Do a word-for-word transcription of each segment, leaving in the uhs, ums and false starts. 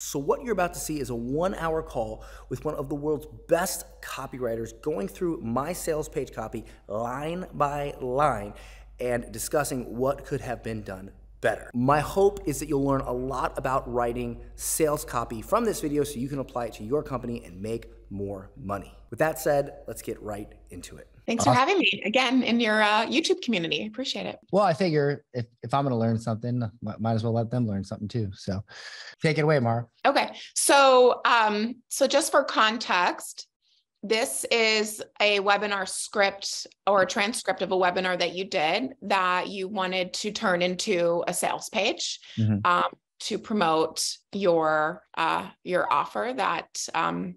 So what you're about to see is a one-hour call with one of the world's best copywriters going through my sales page copy line by line and discussing what could have been done better. My hope is that you'll learn a lot about writing sales copy from this video so you can apply it to your company and make more money. With that said, let's get right into it. Thanks for having me again in your uh, YouTube community. I appreciate it. Well, I figure if, if I'm going to learn something, might as well let them learn something too. So take it away, Mara. Okay. So, um, so just for context, this is a webinar script or a transcript of a webinar that you did that you wanted to turn into a sales page, mm-hmm. um, to promote your, uh, your offer that, um,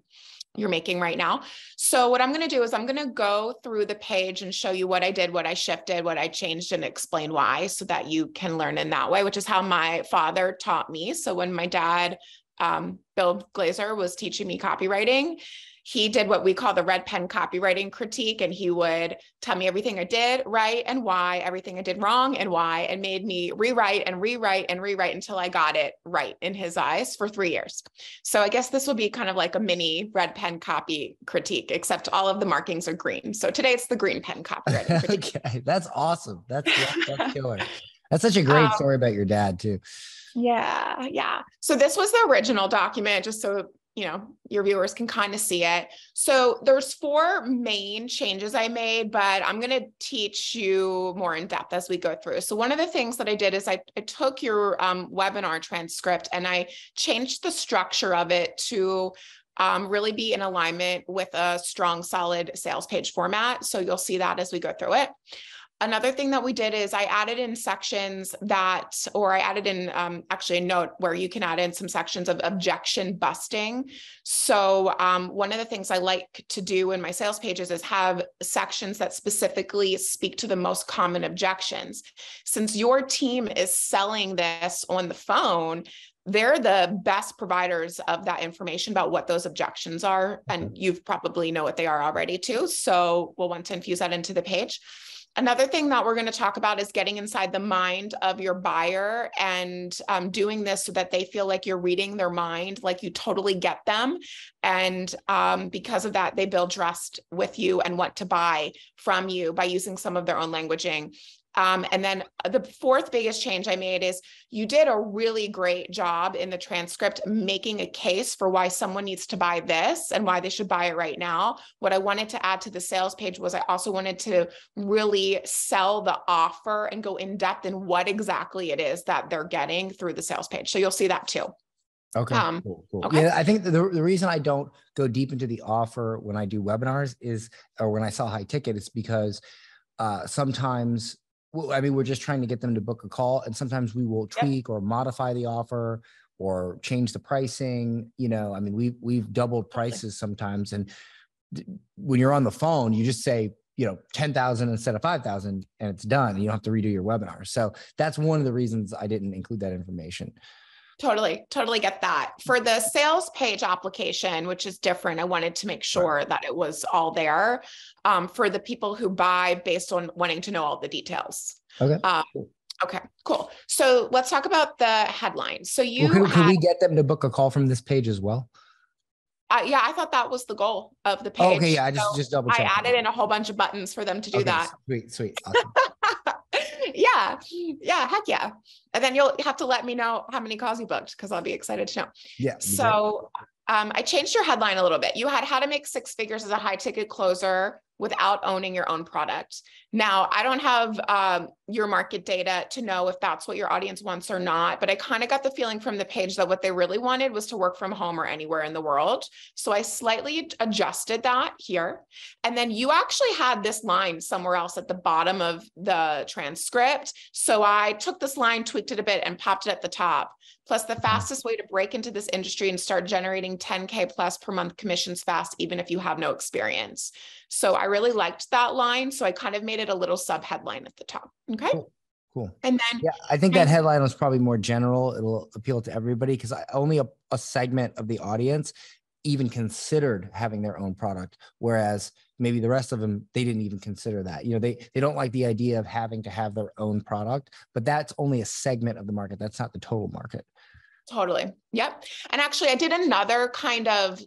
you're making right now. So what I'm going to do is I'm going to go through the page and show you what I did, what I shifted, what I changed, and explain why, so that you can learn in that way, which is how my father taught me. So when my dad, um, Bill Glazer, was teaching me copywriting, he did what we call the red pen copywriting critique. And he would tell me everything I did right and why, everything I did wrong and why, and made me rewrite and rewrite and rewrite until I got it right in his eyes for three years. So I guess this will be kind of like a mini red pen copy critique, except all of the markings are green. So today it's the green pen copywriting critique. Okay, that's awesome. That's, that's killer. That's such a great um, story about your dad too. Yeah, yeah. So this was the original document, just so you know, your viewers can kind of see it. So there's four main changes I made, but I'm going to teach you more in depth as we go through. So one of the things that I did is I, I took your um, webinar transcript and I changed the structure of it to um, really be in alignment with a strong, solid sales page format. So you'll see that as we go through it. Another thing that we did is I added in sections that, or I added in um, actually a note where you can add in some sections of objection busting. So um, one of the things I like to do in my sales pages is have sections that specifically speak to the most common objections. Since your team is selling this on the phone, they're the best providers of that information about what those objections are. And you probably know what they are already too. So we'll want to infuse that into the page. Another thing that we're going to talk about is getting inside the mind of your buyer and um, doing this so that they feel like you're reading their mind, like you totally get them. And um, because of that, they build trust with you and want to buy from you by using some of their own languaging. Um, and then the fourth biggest change I made is you did a really great job in the transcript making a case for why someone needs to buy this and why they should buy it right now. What I wanted to add to the sales page was I also wanted to really sell the offer and go in depth in what exactly it is that they're getting through the sales page. So you'll see that too. Okay. Um, cool, cool. Okay. Yeah, I think the, the reason I don't go deep into the offer when I do webinars is, or when I sell high ticket, it's because uh, sometimes I mean, we're just trying to get them to book a call, and sometimes we will tweak yep. or modify the offer or change the pricing. You know, I mean, we've, we've doubled prices sometimes. And when you're on the phone, you just say, you know, ten thousand instead of five thousand and it's done. And you don't have to redo your webinar. So that's one of the reasons I didn't include that information. Totally, totally get that. For the sales page application, which is different, I wanted to make sure that it was all there um, for the people who buy based on wanting to know all the details. Okay. Um, okay, cool. So let's talk about the headline. So you well, can, had, can we get them to book a call from this page as well? Uh, yeah, I thought that was the goal of the page. Okay, yeah, I just, so just double checked. I added in a whole bunch of buttons for them to do okay, that. Sweet, sweet. Awesome. Yeah. Yeah. Heck yeah. And then you'll have to let me know how many calls you booked, because I'll be excited to know. Yeah. So um, I changed your headline a little bit. You had how to make six figures as a high ticket closer without owning your own product. Now, I don't have um, your market data to know if that's what your audience wants or not, but I kind of got the feeling from the page that what they really wanted was to work from home or anywhere in the world. So I slightly adjusted that here. And then you actually had this line somewhere else at the bottom of the transcript. So I took this line, tweaked it a bit, and popped it at the top. Plus, the fastest way to break into this industry and start generating ten K plus per month commissions fast, even if you have no experience. So I really liked that line. So I kind of made it a little sub headline at the top. Okay. Cool. Cool. And then yeah, I think that headline was probably more general. It'll appeal to everybody because only a, a segment of the audience even considered having their own product. Whereas maybe the rest of them, they didn't even consider that. You know, they, they don't like the idea of having to have their own product, but that's only a segment of the market. That's not the total market. Totally. Yep. And actually I did another kind of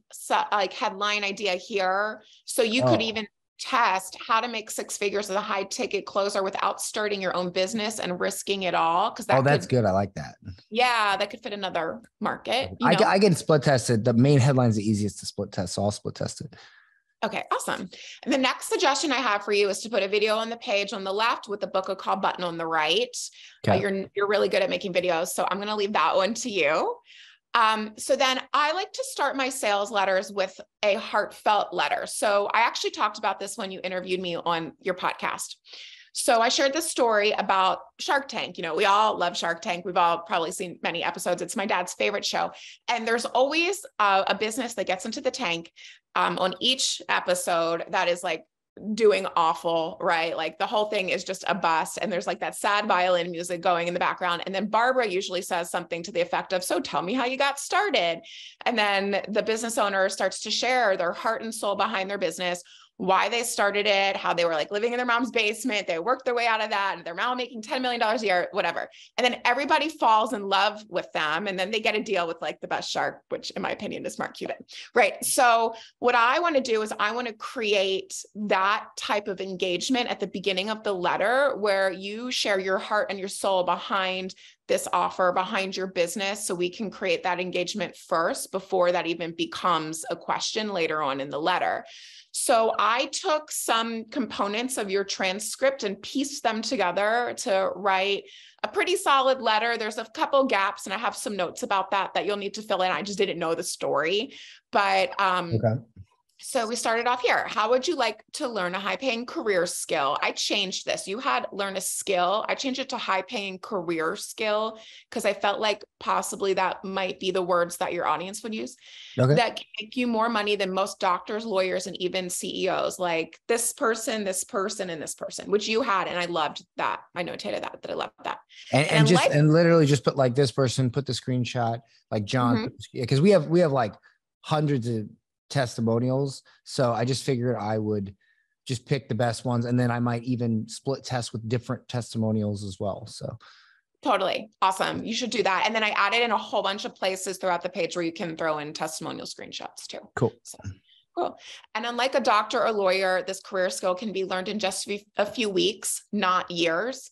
like headline idea here. So you oh. could even test how to make six figures as a high ticket closer without starting your own business and risking it all. Cause that oh, that's could, good. I like that. Yeah. That could fit another market. You I, I get split tested. The main headline is the easiest to split test. So I'll split test it. Okay, awesome. And the next suggestion I have for you is to put a video on the page on the left with the book a call button on the right. Okay. Uh, you're, you're really good at making videos, so I'm going to leave that one to you. Um, so then I like to start my sales letters with a heartfelt letter. So I actually talked about this when you interviewed me on your podcast. So I shared this story about Shark Tank. You know, we all love Shark Tank. We've all probably seen many episodes. It's my dad's favorite show. And there's always uh, a business that gets into the tank um, on each episode that is like doing awful, right? Like the whole thing is just a bust. And there's like that sad violin music going in the background. And then Barbara usually says something to the effect of, so tell me how you got started. And then the business owner starts to share their heart and soul behind their business, why they started it, how they were like living in their mom's basement. They worked their way out of that. And they're now making ten million dollars a year, whatever. And then everybody falls in love with them. And then they get a deal with like the best shark, which in my opinion is Mark Cuban, right? So what I want to do is I want to create that type of engagement at the beginning of the letter where you share your heart and your soul behind this offer, behind your business. So we can create that engagement first before that even becomes a question later on in the letter. So I took some components of your transcript and pieced them together to write a pretty solid letter. There's a couple gaps and I have some notes about that that you'll need to fill in. I just didn't know the story, but um, okay. So we started off here. How would you like to learn a high-paying career skill? I changed this. You had learn a skill. I changed it to high-paying career skill because I felt like possibly that might be the words that your audience would use. Okay. That can make you more money than most doctors, lawyers, and even C E Os. Like this person, this person, and this person, which you had, and I loved that. I notated that, that I loved that. And, and, and just like, and literally just put like this person, put the screenshot, like John, because mm-hmm. we have we have like hundreds of testimonials. So I just figured I would just pick the best ones. And then I might even split test with different testimonials as well. So totally. Awesome. You should do that. And then I added in a whole bunch of places throughout the page where you can throw in testimonial screenshots too. Cool. So. Cool. And unlike a doctor or lawyer, this career skill can be learned in just a few weeks, not years.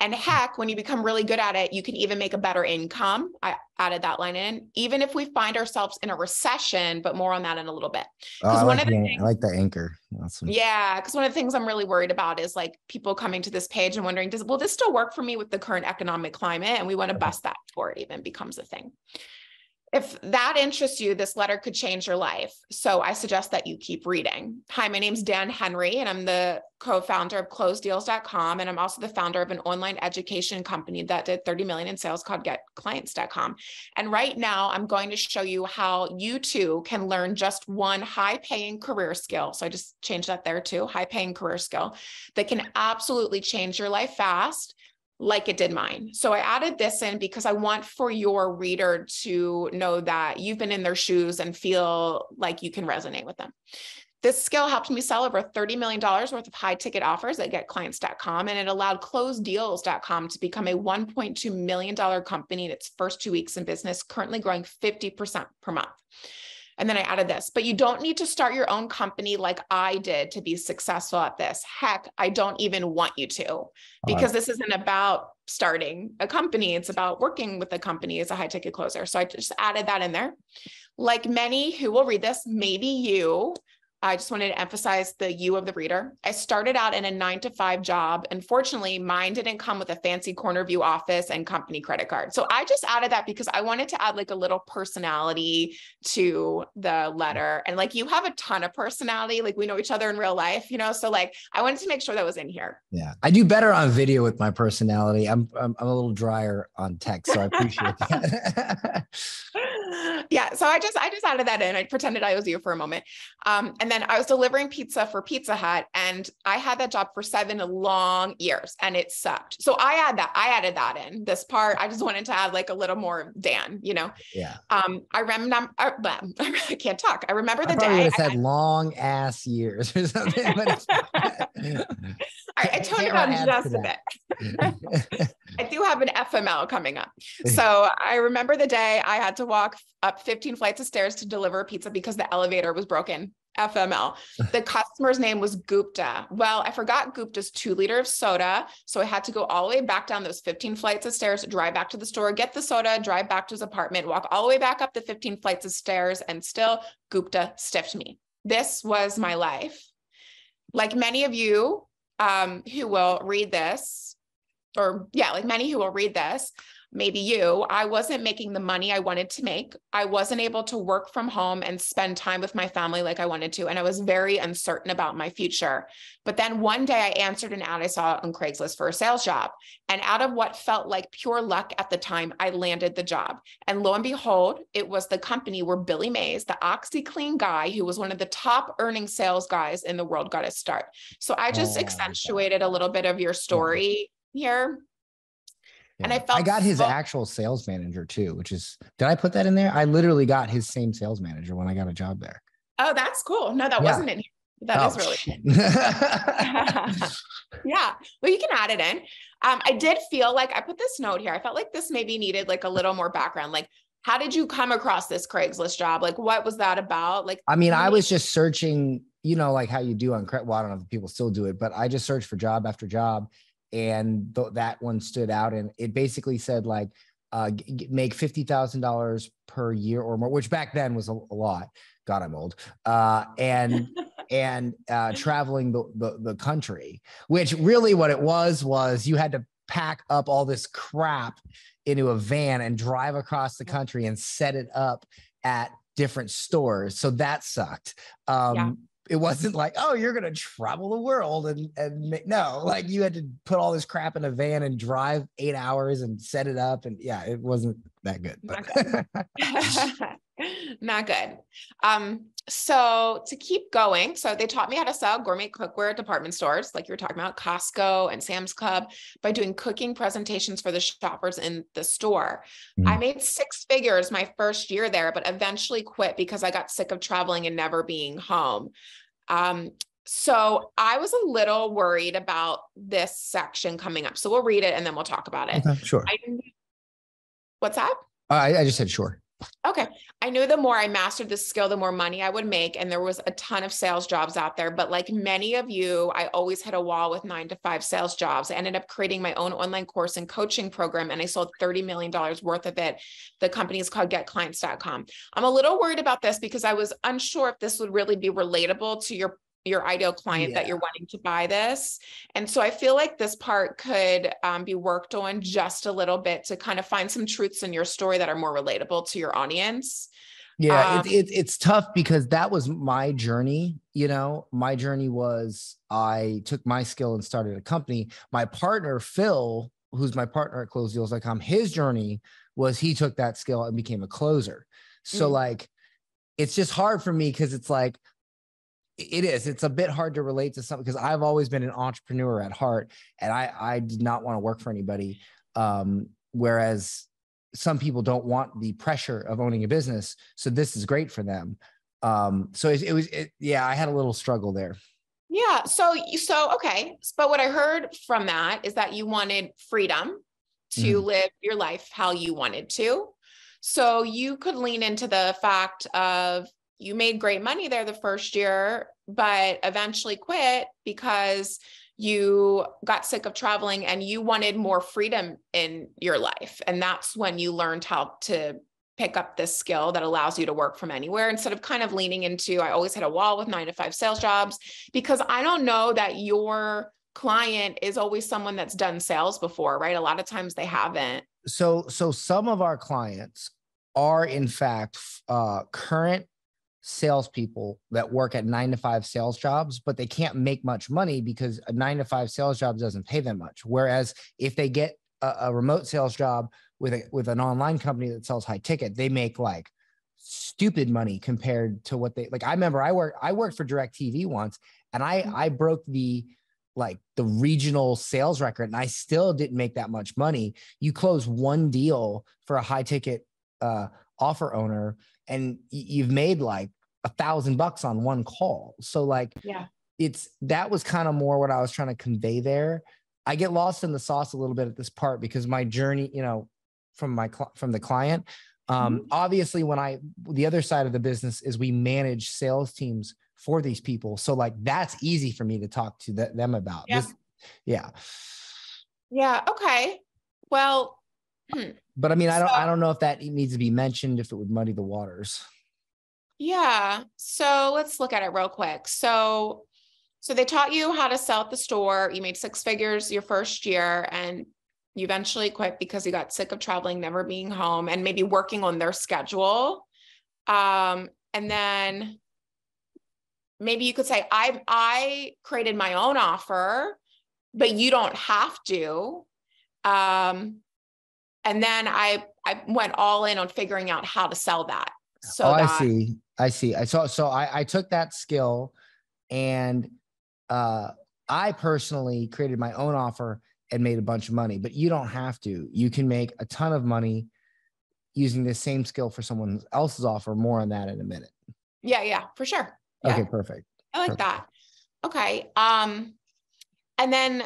And heck, when you become really good at it, you can even make a better income. I added that line in, even if we find ourselves in a recession, but more on that in a little bit. Oh, I, one like of the the, things, I like the anchor. Awesome. Yeah. Cause one of the things I'm really worried about is like people coming to this page and wondering, does, will this still work for me with the current economic climate? And we want to bust that before it even becomes a thing. If that interests you, this letter could change your life. So I suggest that you keep reading. Hi, my name's Dan Henry, and I'm the co-founder of closed deals dot com. And I'm also the founder of an online education company that did thirty million in sales called get clients dot com. And right now I'm going to show you how you too can learn just one high-paying career skill. So I just changed that there too, high-paying career skill that can absolutely change your life fast, like it did mine. So I added this in because I want for your reader to know that you've been in their shoes and feel like you can resonate with them. This skill helped me sell over thirty million dollars worth of high ticket offers at get clients dot com. And it allowed closed deals dot com to become a one point two million dollars company in its first two weeks in business, currently growing fifty percent per month. And then I added this, but you don't need to start your own company like I did to be successful at this. Heck, I don't even want you to, because this isn't about starting a company. It's about working with a company as a high ticket closer. So I just added that in there. Like many who will read this, maybe you, I just wanted to emphasize the you of the reader. I started out in a nine to five job. Unfortunately, mine didn't come with a fancy corner view office and company credit card. So I just added that because I wanted to add like a little personality to the letter. And like, you have a ton of personality. Like we know each other in real life, you know? So like, I wanted to make sure that was in here. Yeah. I do better on video with my personality. I'm, I'm, I'm a little drier on text. So I appreciate that. Yeah. So I just, I just added that in. I pretended I was you for a moment. Um, and then I was delivering pizza for Pizza Hut, and I had that job for seven long years, and it sucked. So I had that, I added that in this part. I just wanted to add like a little more Dan, you know? Yeah. Um, I remember, I, I can't talk. I remember the I day. Said I said long ass years or something. But yeah. All right, I toned it down just a bit. I do have an F M L coming up. So I remember the day I had to walk up fifteen flights of stairs to deliver a pizza because the elevator was broken. F M L. The customer's name was Gupta. Well, I forgot Gupta's two liter of soda. So I had to go all the way back down those fifteen flights of stairs, drive back to the store, get the soda, drive back to his apartment, walk all the way back up the fifteen flights of stairs, and still Gupta stiffed me. This was my life. Like many of you um, who will read this, or yeah, like many who will read this, maybe you, I wasn't making the money I wanted to make. I wasn't able to work from home and spend time with my family like I wanted to. And I was very uncertain about my future. But then one day I answered an ad I saw on Craigslist for a sales job. And out of what felt like pure luck at the time, I landed the job. And lo and behold, it was the company where Billy Mays, the OxyClean guy, who was one of the top earning sales guys in the world, got his start. So I just oh, accentuated God. a little bit of your story here. Yeah. And I felt I got his so actual sales manager too, which is, did I put that in there? I literally got his same sales manager when I got a job there. Oh, that's cool. No, that yeah. wasn't in here. That oh, is really yeah. Well, you can add it in. Um, I did feel like I put this note here. I felt like this maybe needed like a little more background. Like, how did you come across this Craigslist job? Like, what was that about? Like, I mean, I was just searching, you know, like how you do on Craigslist. Well, I don't know if people still do it, but I just searched for job after job. And th that one stood out, and it basically said like, uh, make fifty thousand dollars per year or more, which back then was a, a lot. God, I'm old. Uh, and, and, uh, traveling the, the, the country, which really what it was, was you had to pack up all this crap into a van and drive across the country and set it up at different stores. So that sucked. Um, yeah. It wasn't like, oh, you're going to travel the world. And, and no, like you had to put all this crap in a van and drive eight hours and set it up. And yeah, it wasn't that good. Not good. Not good. Um, so to keep going, so they taught me how to sell gourmet cookware at department stores, like you were talking about, Costco and Sam's Club, by doing cooking presentations for the shoppers in the store. Mm. I made six figures my first year there, but eventually quit because I got sick of traveling and never being home. Um, so I was a little worried about this section coming up. So we'll read it and then we'll talk about it. Okay, sure. I, what's that? Uh, I, I just said, sure. Okay. I knew the more I mastered this skill, the more money I would make. And there was a ton of sales jobs out there. But like many of you, I always hit a wall with nine to five sales jobs. I ended up creating my own online course and coaching program, and I sold thirty million dollars worth of it. The company is called get clients dot com. I'm a little worried about this because I was unsure if this would really be relatable to your, your ideal client yeah. that you're wanting to buy this. And so I feel like this part could um, be worked on just a little bit to kind of find some truths in your story that are more relatable to your audience. Yeah, um, it, it, it's tough because that was my journey. You know, my journey was I took my skill and started a company. My partner, Phil, who's my partner at closed deals dot com, his journey was he took that skill and became a closer. So mm-hmm. like, it's just hard for me because it's like, It is. It's a bit hard to relate to something because I've always been an entrepreneur at heart, and I, I did not want to work for anybody. Um, whereas some people don't want the pressure of owning a business. So this is great for them. Um, so it, it was, it, yeah, I had a little struggle there. Yeah. So, so, okay. But what I heard from that is that you wanted freedom to mm. live your life how you wanted to. So you could lean into the fact of, you made great money there the first year, but eventually quit because you got sick of traveling and you wanted more freedom in your life. And that's when you learned how to pick up this skill that allows you to work from anywhere instead of kind of leaning into, I always hit a wall with nine to five sales jobs, because I don't know that your client is always someone that's done sales before, right? A lot of times they haven't. So, so some of our clients are in fact uh, current salespeople that work at nine to five sales jobs, but they can't make much money because a nine to five sales job doesn't pay them much. Whereas if they get a, a remote sales job with a, with an online company that sells high ticket, they make like stupid money compared to what they, like, I remember I worked, I worked for DirecTV once, and I, I broke the, like the regional sales record, and I still didn't make that much money. You close one deal for a high ticket uh, offer owner, and you've made like a thousand bucks on one call. So like, yeah, it's, that was kind of more what I was trying to convey there. I get lost in the sauce a little bit at this part because my journey, you know, from my, from the client, um, mm-hmm. obviously when I, the other side of the business is we manage sales teams for these people. So like, that's easy for me to talk to th- them about. Yeah. This, yeah. Yeah. Okay. Well, but I mean, I don't, so, I don't know if that needs to be mentioned, if it would muddy the waters. Yeah. So let's look at it real quick. So, so they taught you how to sell at the store. You made six figures your first year, and you eventually quit because you got sick of traveling, never being home, and maybe working on their schedule. Um, and then maybe you could say, I, I created my own offer, but you don't have to. Um, and then I, I went all in on figuring out how to sell that. So oh, that- I see. I see. I saw, so I, I took that skill, and uh, I personally created my own offer and made a bunch of money, but you don't have to. You can make a ton of money using this same skill for someone else's offer. More on that in a minute. Yeah. Yeah, for sure. Yeah. Okay, perfect. I like perfect. that. Okay. Um, and then,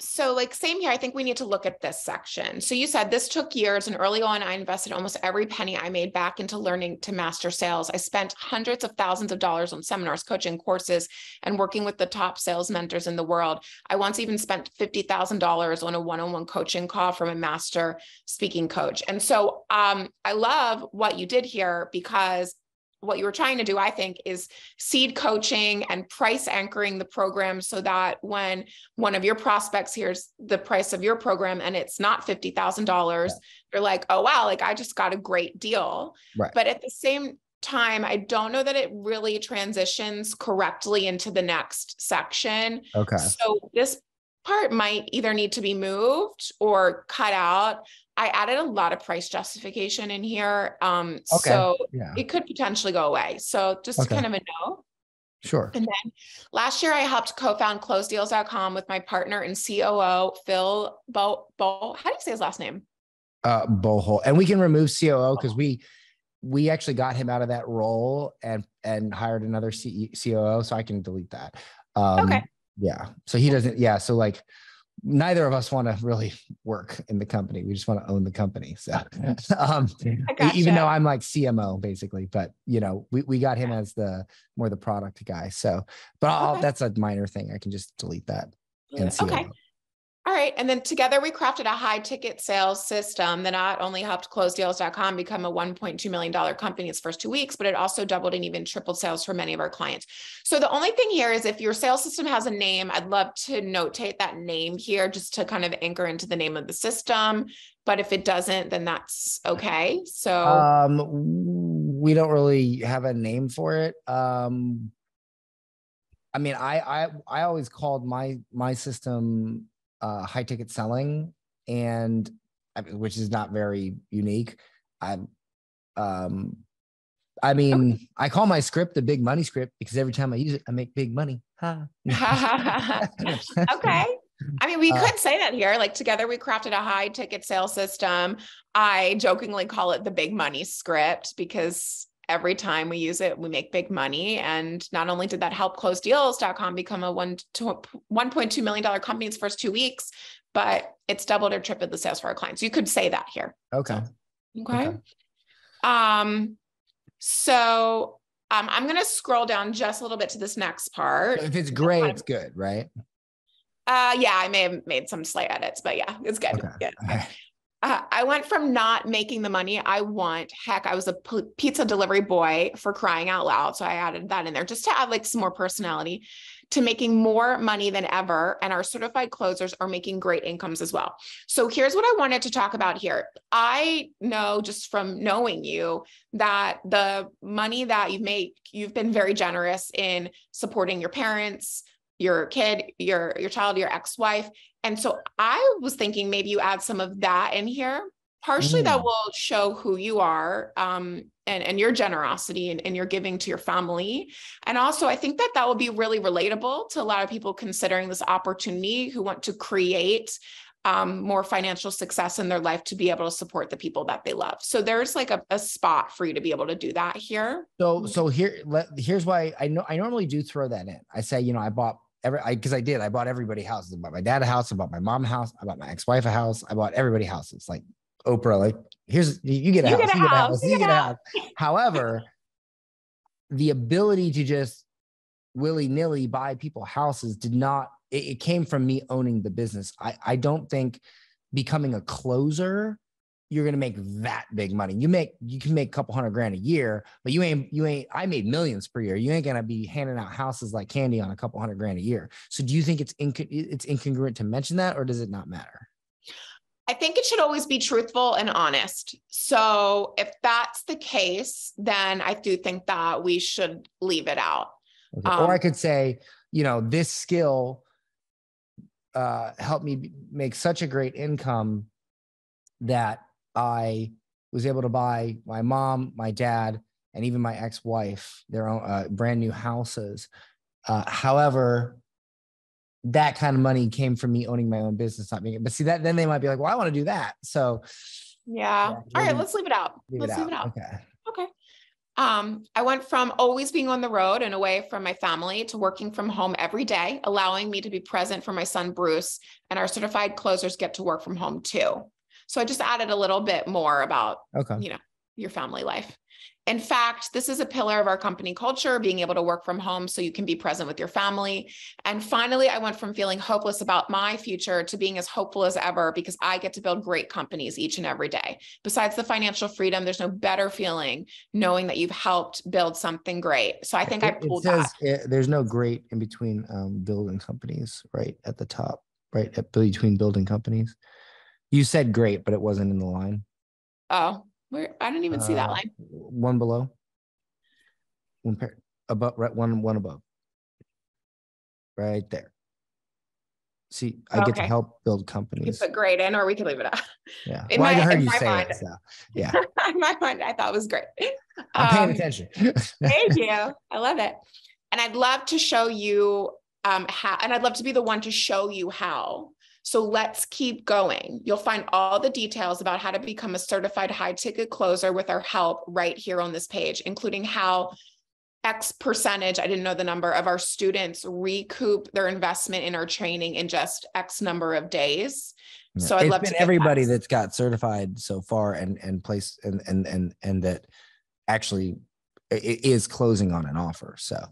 so like same here, I think we need to look at this section. So you said this took years, and early on, I invested almost every penny I made back into learning to master sales. I spent hundreds of thousands of dollars on seminars, coaching courses, and working with the top sales mentors in the world. I once even spent fifty thousand dollars on a one-on-one coaching call from a master speaking coach. And so um, I love what you did here, because what you were trying to do, I think, is seed coaching and price anchoring the program so that when one of your prospects hears the price of your program and it's not fifty thousand dollars, they're like, oh, wow, like I just got a great deal. Right. But at the same time, I don't know that it really transitions correctly into the next section. Okay. So this part might either need to be moved or cut out. I added a lot of price justification in here. Um, okay. So yeah. It could potentially go away. So just okay. kind of a no. Sure. And then last year I helped co-found closed deals dot com with my partner and C O O, Phil Bo, Bo. How do you say his last name? Uh, Bohol. And we can remove C O O because we, we actually got him out of that role and, and hired another C E, C O O. So I can delete that. Um, okay. Yeah. So he doesn't. Yeah. So like, neither of us want to really work in the company. We just want to own the company. So um, gotcha. Even though I'm like C M O basically, but you know, we, we got him as the more the product guy. So, but I'll, okay. that's a minor thing. I can just delete that. And okay. All right. And then together we crafted a high ticket sales system that not only helped closed deals dot com become a one point two million dollars company in its first two weeks, but it also doubled and even tripled sales for many of our clients. So the only thing here is if your sales system has a name, I'd love to notate that name here just to kind of anchor into the name of the system. But if it doesn't, then that's okay. So um, we don't really have a name for it. Um, I mean, I, I, I always called my, my system Uh, high ticket selling, and which is not very unique. I, um, I mean, okay. I call my script the big money script because every time I use it, I make big money. Ha. Okay. I mean, we uh, could say that here, like together we crafted a high ticket sales system. I jokingly call it the big money script because every time we use it, we make big money. And not only did that help closed deals dot com become a one point two million dollars company in its first two weeks, but it's doubled or tripled the sales for our clients. You could say that here. Okay. Okay. okay. Um, so um, I'm going to scroll down just a little bit to this next part. If it's gray, um, it's good, right? Uh, yeah, I may have made some slight edits, but yeah, it's good. Okay. good. Okay. Uh, I went from not making the money I want. Heck, I was a p- pizza delivery boy, for crying out loud. So I added that in there just to add like some more personality, to making more money than ever. And our certified closers are making great incomes as well. So here's what I wanted to talk about here. I know just from knowing you that the money that you make, you've been very generous in supporting your parents, your kid, your, your child, your ex-wife. And so I was thinking maybe you add some of that in here. Partially mm. that will show who you are, um, and, and your generosity and, and your giving to your family. And also I think that that will be really relatable to a lot of people considering this opportunity who want to create um, more financial success in their life to be able to support the people that they love. So there's like a, a spot for you to be able to do that here. So, so here, let, here's why I know I normally do throw that in. I say, you know, I bought Every, I, cause I did, I bought everybody houses. I bought my dad a house. I bought my mom a house. I bought my ex-wife a house. I bought everybody houses. Like Oprah, like here's, you get a house, you get a house, you get a house. However, the ability to just willy nilly buy people houses did not, it, it came from me owning the business. I, I don't think becoming a closer, you're going to make that big money. You make, you can make a couple hundred grand a year, but you ain't, you ain't, I made millions per year. You ain't going to be handing out houses like candy on a couple hundred grand a year. So do you think it's inc- it's incongruent to mention that, or does it not matter? I think it should always be truthful and honest. So if that's the case, then I do think that we should leave it out. Okay. Um, or I could say, you know, this skill uh, helped me make such a great income that I was able to buy my mom, my dad, and even my ex-wife their own uh, brand new houses. Uh, however, that kind of money came from me owning my own business, not being it. But see that, then they might be like, "Well, I want to do that." So, yeah. yeah All right, let's leave it out. Leave let's it leave out. it out. Okay. Okay. Um, I went from always being on the road and away from my family to working from home every day, allowing me to be present for my son Bruce. And our certified closers get to work from home too. So I just added a little bit more about, okay. you know, your family life. In fact, this is a pillar of our company culture, being able to work from home so you can be present with your family. And finally, I went from feeling hopeless about my future to being as hopeful as ever because I get to build great companies each and every day. Besides the financial freedom, there's no better feeling knowing that you've helped build something great. So I think it, I pulled it says, that. It, there's no great in between um, building companies right at the top, right at, between building companies. You said great, but it wasn't in the line. Oh, where I didn't even see uh, that line. One below. One pair, above, right, one, one above. Right there. See, I okay. get to help build companies. You put great in, or we can leave it out. Yeah. In well, my, I heard you say mind, it. So. Yeah. In my mind, I thought it was great. I'm paying um, attention. Thank you. I love it. And I'd love to show you um, how, and I'd love to be the one to show you how. So let's keep going. You'll find all the details about how to become a certified high ticket closer with our help right here on this page, including how X percentage, I didn't know the number, of our students recoup their investment in our training in just X number of days. So I'd love to everybody that. that's got certified so far and and placed and and and and that actually is closing on an offer. So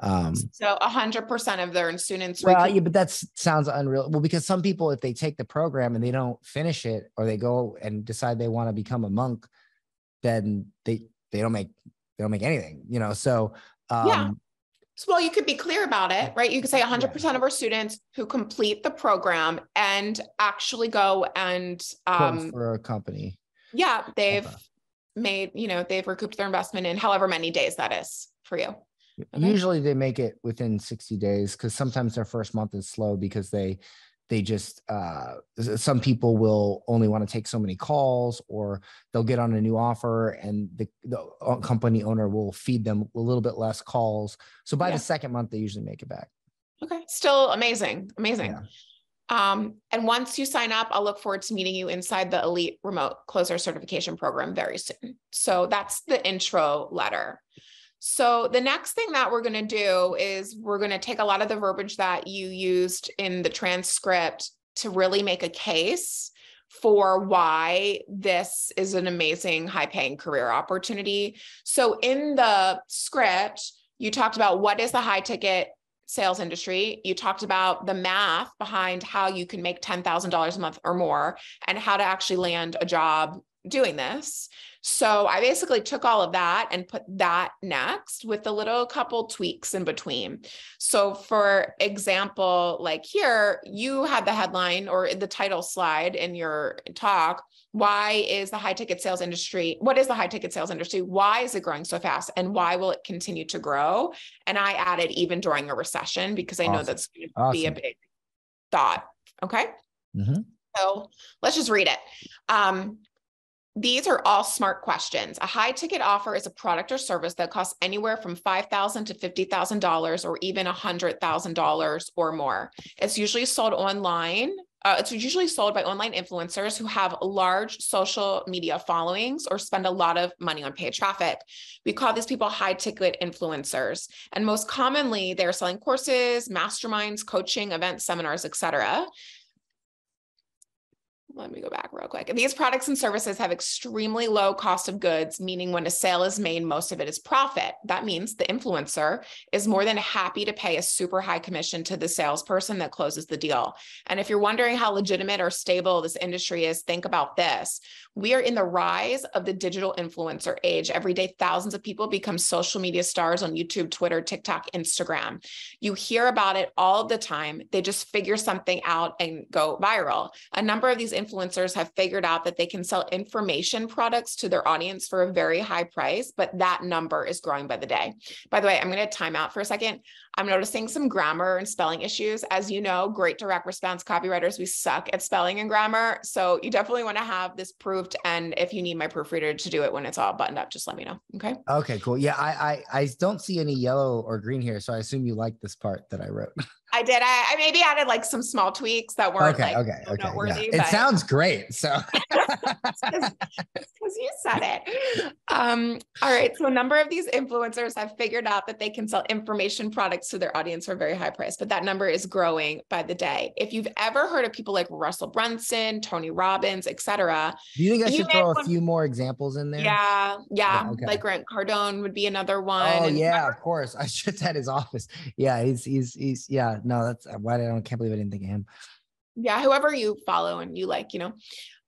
Um, so a hundred percent of their students. Well, yeah, but that sounds unreal. Well, because some people, if they take the program and they don't finish it, or they go and decide they want to become a monk, then they, they don't make, they don't make anything, you know? So, um, yeah. So, well, you could be clear about it, right? You could say a hundred percent of our students who complete the program and actually go and, um, for a company. Yeah. They've okay. made, you know, they've recouped their investment in however many days that is for you. Okay. Usually they make it within sixty days because sometimes their first month is slow because they they just uh, some people will only want to take so many calls, or they'll get on a new offer and the, the company owner will feed them a little bit less calls. So by yeah. the second month, they usually make it back. Okay. Still amazing. Amazing. Yeah. Um, and once you sign up, I'll look forward to meeting you inside the Elite Remote Closer Certification Program very soon. So that's the intro letter. So the next thing that we're going to do is we're going to take a lot of the verbiage that you used in the transcript to really make a case for why this is an amazing high-paying career opportunity. So in the script, you talked about what is the high-ticket sales industry. You talked about the math behind how you can make ten thousand dollars a month or more and how to actually land a job doing this. So I basically took all of that and put that next with a little couple tweaks in between. So for example, like here, you had the headline or the title slide in your talk, why is the high ticket sales industry, what is the high ticket sales industry? Why is it growing so fast? And why will it continue to grow? And I added even during a recession, because I awesome. know that's going to awesome. be a big thought. Okay. Mm-hmm. So let's just read it. Um, These are all smart questions. A high ticket offer is a product or service that costs anywhere from five thousand dollars to fifty thousand dollars or even one hundred thousand dollars or more. It's usually sold online. Uh, it's usually sold by online influencers who have large social media followings or spend a lot of money on paid traffic. We call these people high ticket influencers. And most commonly, they're selling courses, masterminds, coaching, events, seminars, et cetera. Let me go back real quick. These products and services have extremely low cost of goods, meaning when a sale is made, most of it is profit. That means the influencer is more than happy to pay a super high commission to the salesperson that closes the deal. And if you're wondering how legitimate or stable this industry is, think about this. We are in the rise of the digital influencer age. Every day, thousands of people become social media stars on YouTube, Twitter, TikTok, Instagram. You hear about it all the time. They just figure something out and go viral. A number of these influencers have figured out that they can sell information products to their audience for a very high price, but that number is growing by the day. By the way, I'm going to time out for a second. I'm noticing some grammar and spelling issues. As you know, great direct response copywriters, we suck at spelling and grammar. So you definitely want to have this proofed. And if you need my proofreader to do it when it's all buttoned up, just let me know. Okay. Okay, cool. Yeah. I, I, I don't see any yellow or green here. So I assume you like this part that I wrote. I did. I, I maybe added like some small tweaks that weren't okay, like okay, so okay, noteworthy. Yeah. It sounds great. So because you said it. Um, all right. So a number of these influencers have figured out that they can sell information products to their audience for a very high price, but that number is growing by the day. If you've ever heard of people like Russell Brunson, Tony Robbins, et cetera. Do you think I you should throw one, a few more examples in there? Yeah. Yeah. yeah okay. Like Grant Cardone would be another one. Oh and yeah, of course. I should at his office. Yeah. He's, he's, he's, yeah. No, that's why I don't, can't believe I didn't think of him. Yeah. Whoever you follow and you like, you know,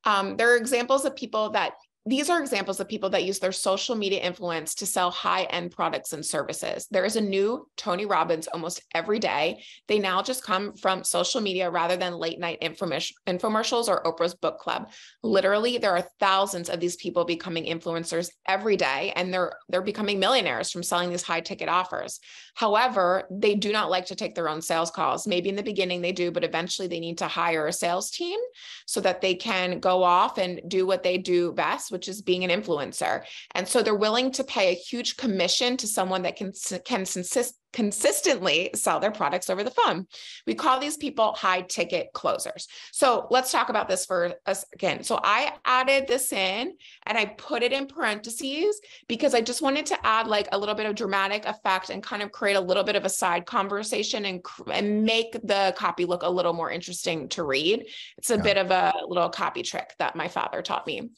um, there are examples of people that, these are examples of people that use their social media influence to sell high-end products and services. There is a new Tony Robbins almost every day. They now just come from social media rather than late night infomercials or Oprah's book club. Literally, there are thousands of these people becoming influencers every day, and they're, they're becoming millionaires from selling these high-ticket offers. However, they do not like to take their own sales calls. Maybe in the beginning they do, but eventually they need to hire a sales team so that they can go off and do what they do best, which is being an influencer. And so they're willing to pay a huge commission to someone that can, can consist, consistently sell their products over the phone. We call these people high ticket closers. So let's talk about this for a second. So I added this in and I put it in parentheses because I just wanted to add like a little bit of dramatic effect and kind of create a little bit of a side conversation and, and make the copy look a little more interesting to read. It's a yeah. bit of a little copy trick that my father taught me.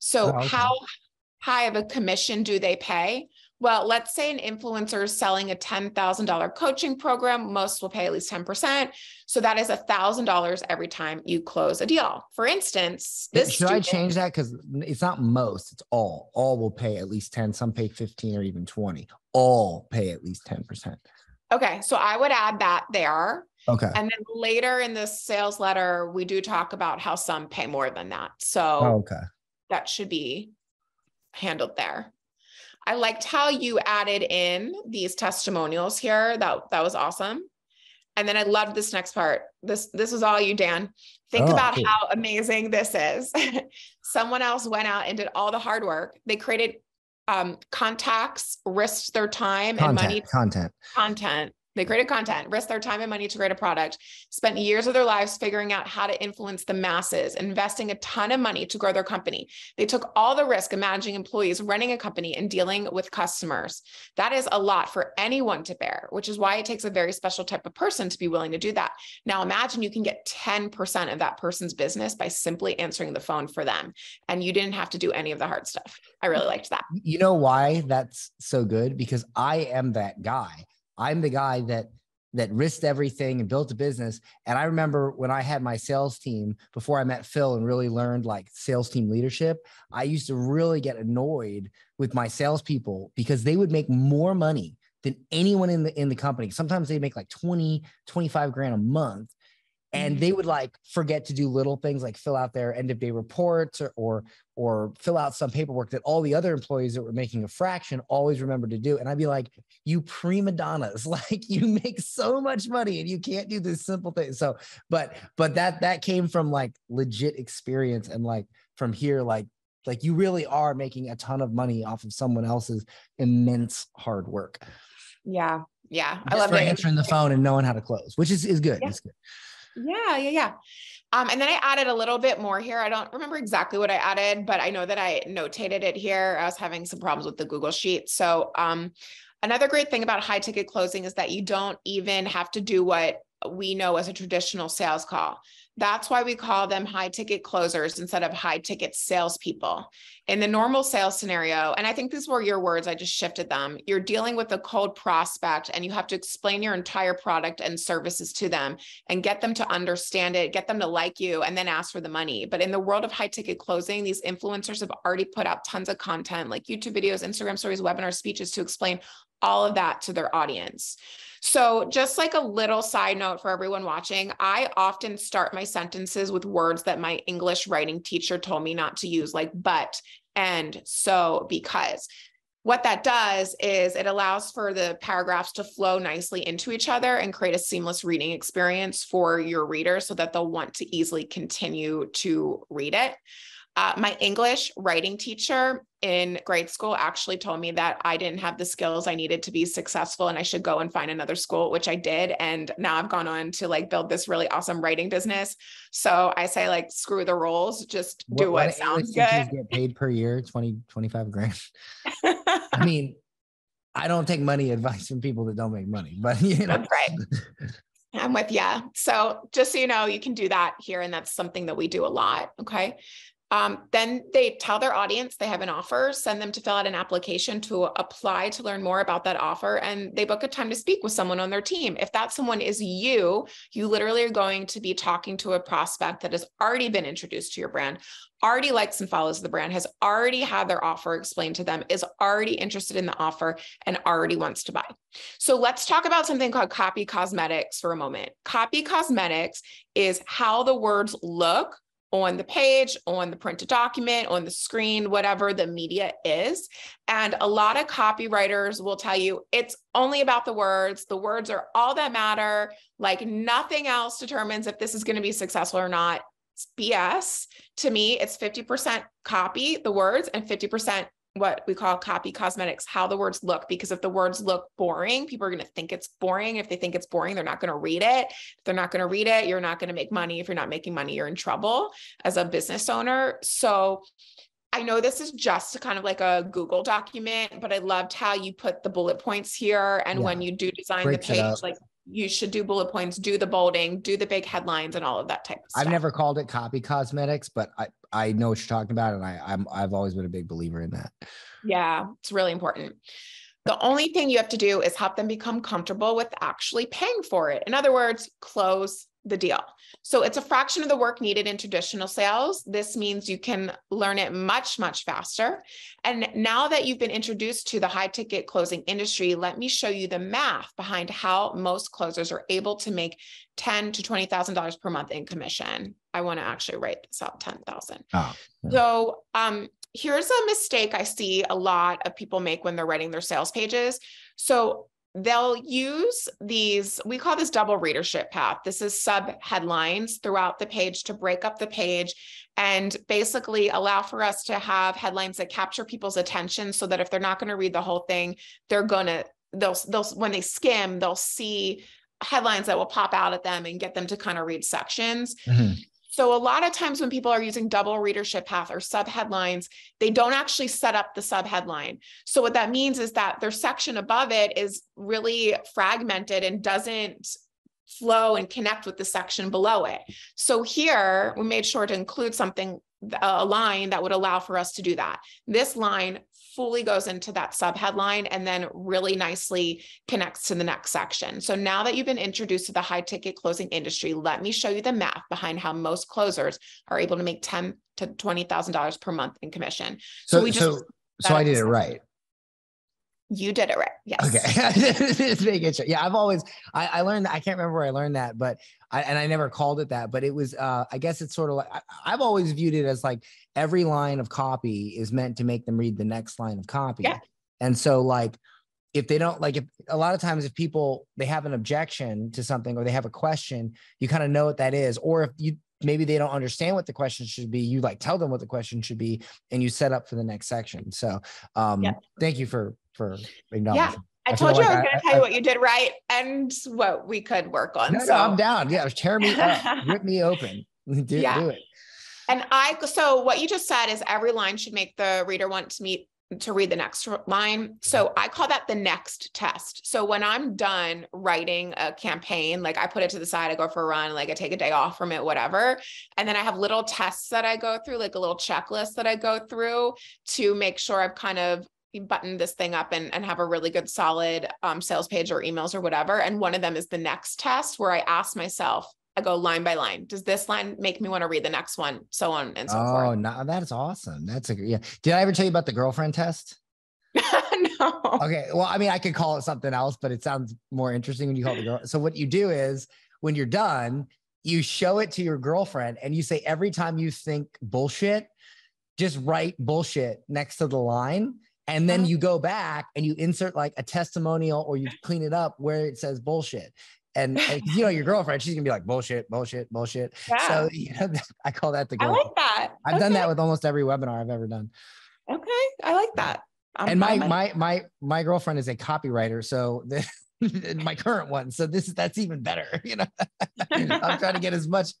So oh, okay. how high of a commission do they pay? Well, let's say an influencer is selling a ten thousand dollar coaching program. Most will pay at least ten percent. So that is one thousand dollars every time you close a deal. For instance, this Should student, I change that? Because it's not most, it's all. All will pay at least ten. Some pay fifteen or even twenty. All pay at least ten percent. Okay. So I would add that there. Okay. And then later in the sales letter, we do talk about how some pay more than that. So oh, okay. that should be handled there. I liked how you added in these testimonials here. That, that was awesome. And then I loved this next part. This, this was all you, Dan. Think oh, about cool. how amazing this is. Someone else went out and did all the hard work. They created um, contacts, risked their time content, and money. Content. Content. They created content, risked their time and money to create a product, spent years of their lives figuring out how to influence the masses, investing a ton of money to grow their company. They took all the risk of managing employees, running a company, and dealing with customers. That is a lot for anyone to bear, which is why it takes a very special type of person to be willing to do that. Now imagine you can get ten percent of that person's business by simply answering the phone for them. And you didn't have to do any of the hard stuff. I really liked that. You know why that's so good? Because I am that guy. I'm the guy that that risked everything and built a business. And I remember when I had my sales team, before I met Phil and really learned like sales team leadership, I used to really get annoyed with my salespeople because they would make more money than anyone in the in the company. Sometimes they make like twenty, twenty-five grand a month. And they would like forget to do little things like fill out their end of day reports or, or or fill out some paperwork that all the other employees that were making a fraction always remembered to do. And I'd be like, you prima donnas, like you make so much money and you can't do this simple thing. So, but but that that came from like legit experience and like from here, like Like you really are making a ton of money off of someone else's immense hard work. Yeah. Yeah. Just I love for answering the phone and knowing how to close, which is, is good. Yeah. It's good. Yeah. Yeah. Yeah. Um, and then I added a little bit more here. I don't remember exactly what I added, but I know that I notated it here. I was having some problems with the Google Sheet. So, um, another great thing about high ticket closing is that you don't even have to do what we know as a traditional sales call. That's why we call them high ticket closers instead of high ticket salespeople. In the normal sales scenario, and I think these were your words, I just shifted them, you're dealing with a cold prospect and you have to explain your entire product and services to them and get them to understand it, get them to like you, and then ask for the money. But in the world of high ticket closing, these influencers have already put out tons of content like YouTube videos, Instagram stories, webinars, speeches to explain all of that to their audience. So just like a little side note for everyone watching, I often start my sentences with words that my English writing teacher told me not to use, like but, and, so, because. What that does is it allows for the paragraphs to flow nicely into each other and create a seamless reading experience for your reader so that they'll want to easily continue to read it. Uh, my English writing teacher in grade school actually told me that I didn't have the skills I needed to be successful and I should go and find another school, which I did. And now I've gone on to like build this really awesome writing business. So I say like, screw the rules, just do what, what sounds good. Get paid per year, twenty, twenty-five grand. I mean, I don't take money advice from people that don't make money, but you know. That's right. I'm with you. So just so you know, you can do that here. And that's something that we do a lot. Okay. Um, then they tell their audience they have an offer, send them to fill out an application to apply to learn more about that offer, and they book a time to speak with someone on their team. If that someone is you, you literally are going to be talking to a prospect that has already been introduced to your brand, already likes and follows the brand, has already had their offer explained to them, is already interested in the offer, and already wants to buy. So let's talk about something called copy cosmetics for a moment. Copy cosmetics is how the words look on the page, on the printed document, on the screen, whatever the media is. And a lot of copywriters will tell you it's only about the words. The words are all that matter. Like nothing else determines if this is going to be successful or not. It's B S. To me, it's fifty percent copy, the words, and fifty percent what we call copy cosmetics, how the words look, because if the words look boring, people are going to think it's boring. If they think it's boring, they're not going to read it. If they're not going to read it, you're not going to make money. If you're not making money, you're in trouble as a business owner. So I know this is just kind of like a Google document, but I loved how you put the bullet points here. And yeah. When you do design Breaks the page, like you should do bullet points, do the bolding, do the big headlines and all of that type of stuff. I've never called it copy cosmetics, but I, I know what you're talking about. And I, I'm, I've always been a big believer in that. Yeah, it's really important. The only thing you have to do is help them become comfortable with actually paying for it. In other words, close the deal. So it's a fraction of the work needed in traditional sales. This means you can learn it much, much faster. And now that you've been introduced to the high ticket closing industry, let me show you the math behind how most closers are able to make ten thousand to twenty thousand dollars per month in commission. I want to actually write this out, ten thousand. Oh, yeah. So um, here's a mistake I see a lot of people make when they're writing their sales pages. So they'll use these, we call this double readership path. This is sub headlines throughout the page to break up the page and basically allow for us to have headlines that capture people's attention so that if they're not going to read the whole thing, they're going to, they'll, they'll, when they skim, they'll see headlines that will pop out at them and get them to kind of read sections. Mm-hmm. So a lot of times when people are using double readership path or sub headlines, they don't actually set up the sub headline. So what that means is that their section above it is really fragmented and doesn't flow and connect with the section below it. So here we made sure to include something, a line that would allow for us to do that. This line fully goes into that sub headline and then really nicely connects to the next section. So now that you've been introduced to the high ticket closing industry, let me show you the math behind how most closers are able to make ten thousand to twenty thousand dollars per month in commission. So, so we just- So, so I did it right. You did it right. Yes. Okay. Yeah. I've always, I, I learned, I can't remember where I learned that, but I, and I never called it that, but it was, uh, I guess it's sort of like, I, I've always viewed it as like every line of copy is meant to make them read the next line of copy. Yeah. And so like, if they don't like, if a lot of times if people, they have an objection to something or they have a question, you kind of know what that is. Or if you, maybe they don't understand what the question should be. You like tell them what the question should be and you set up for the next section. So um, yeah. thank you for, for acknowledging. Yeah. I, I told you like I was going to tell you what you did right and what we could work on. No, so. no, I'm down. Yeah. Tear me up, rip me open. Do, yeah. do it. And I, so what you just said is every line should make the reader want to meet to read the next line. So I call that the next test. So when I'm done writing a campaign, like I put it to the side, I go for a run, like I take a day off from it, whatever. And then I have little tests that I go through, like a little checklist that I go through to make sure I've kind of button this thing up and, and have a really good solid um, sales page or emails or whatever. And one of them is the next test where I ask myself, I go line by line. Does this line make me want to read the next one? So on and so oh, forth. Oh, no, that's awesome. That's a, yeah. Did I ever tell you about the girlfriend test? No. Okay. Well, I mean, I could call it something else, but it sounds more interesting when you call it the girl. So what you do is when you're done, you show it to your girlfriend and you say, every time you think bullshit, just write bullshit next to the line. And then you go back and you insert like a testimonial or you clean it up where it says bullshit. And, and you know, your girlfriend, she's gonna be like, bullshit, bullshit, bullshit. Yeah. So you know, I call that the girlfriend. I like that. I've okay. done that with almost every webinar I've ever done. Okay, I like that. I'm and my, my, my, my girlfriend is a copywriter. So the, my current one. So this is, that's even better. You know, I'm trying to get as much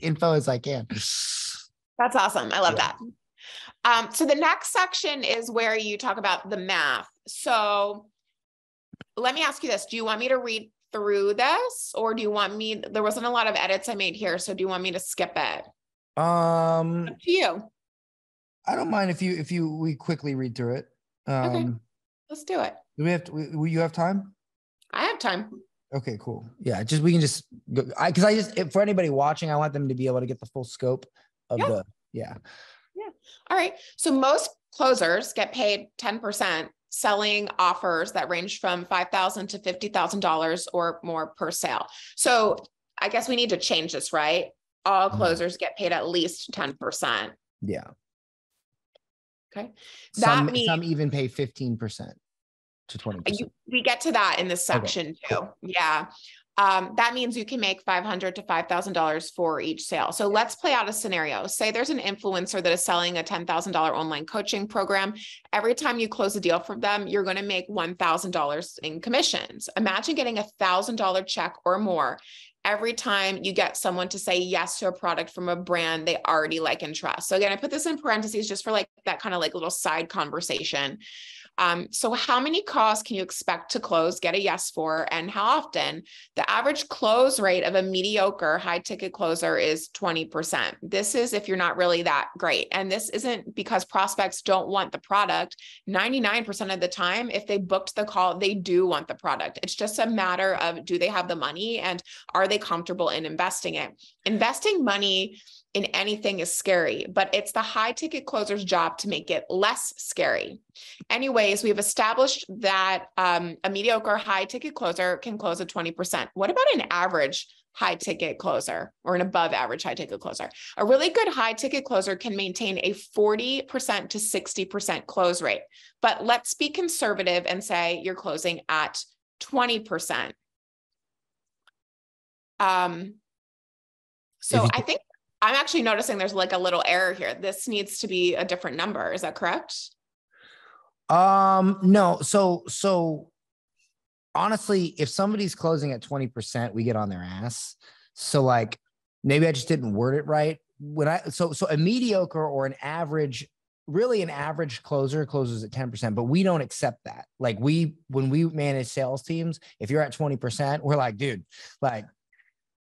info as I can. That's awesome. I love yeah. that. Um, so the next section is where you talk about the math. So let me ask you this. Do you want me to read through this or do you want me, there wasn't a lot of edits I made here. So do you want me to skip it? Um, Up to you. I don't mind if you, if you, we quickly read through it. Um, okay. Let's do it. Do we have to, will you have time? I have time. Okay, cool. Yeah. Just, we can just, go, I, cause I just, if, for anybody watching, I want them to be able to get the full scope of yeah. the, yeah. Yeah. All right. So most closers get paid ten percent selling offers that range from five thousand dollars to fifty thousand dollars or more per sale. So I guess we need to change this, right? All closers get paid at least ten percent. Yeah. Okay. That some, means some even pay fifteen percent to twenty percent. You, we get to that in this section okay. too. Yeah. Um, that means you can make five hundred dollars to five thousand dollars for each sale. So let's play out a scenario. Say there's an influencer that is selling a ten thousand dollars online coaching program. Every time you close a deal for them, you're going to make one thousand dollars in commissions. Imagine getting a one thousand dollar check or more every time you get someone to say yes to a product from a brand they already like and trust. So again, I put this in parentheses just for like that kind of like little side conversation. Um, so how many calls can you expect to close, get a yes for, and how often? The average close rate of a mediocre high ticket closer is twenty percent. This is if you're not really that great. And this isn't because prospects don't want the product. ninety-nine percent of the time, if they booked the call, they do want the product. It's just a matter of, do they have the money and are they comfortable in investing it? Investing money in anything is scary, but it's the high ticket closer's job to make it less scary. Anyways, we've established that um, a mediocre high ticket closer can close at twenty percent. What about an average high ticket closer or an above average high ticket closer? A really good high ticket closer can maintain a forty percent to sixty percent close rate, but let's be conservative and say you're closing at twenty percent. Um, so I think I'm actually noticing there's like a little error here. This needs to be a different number. Is that correct? Um, no. So, so honestly, if somebody's closing at twenty percent, we get on their ass. So like, maybe I just didn't word it right. When I, so, so a mediocre or an average, really an average closer closes at ten percent, but we don't accept that. Like we, when we manage sales teams, if you're at twenty percent, we're like, dude, like,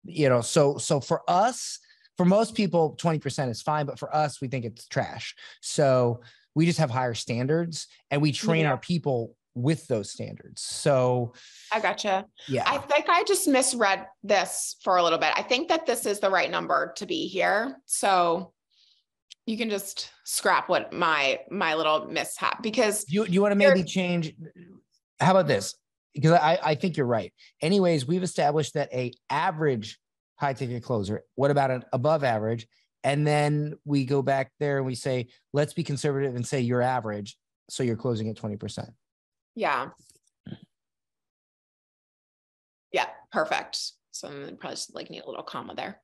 you know, so, so for us, for most people, twenty percent is fine, but for us, we think it's trash. So we just have higher standards and we train yeah. our people with those standards. So I gotcha. Yeah. I think I just misread this for a little bit. I think that this is the right number to be here. So you can just scrap what my, my little mishap, because you, you want to maybe change. How about this? Because I, I think you're right. Anyways, we've established that a average high ticket closer. What about an above average? And then we go back there and we say, let's be conservative and say you're average. So you're closing at twenty percent. Yeah. Yeah. Perfect. So I'm probably just like need a little comma there.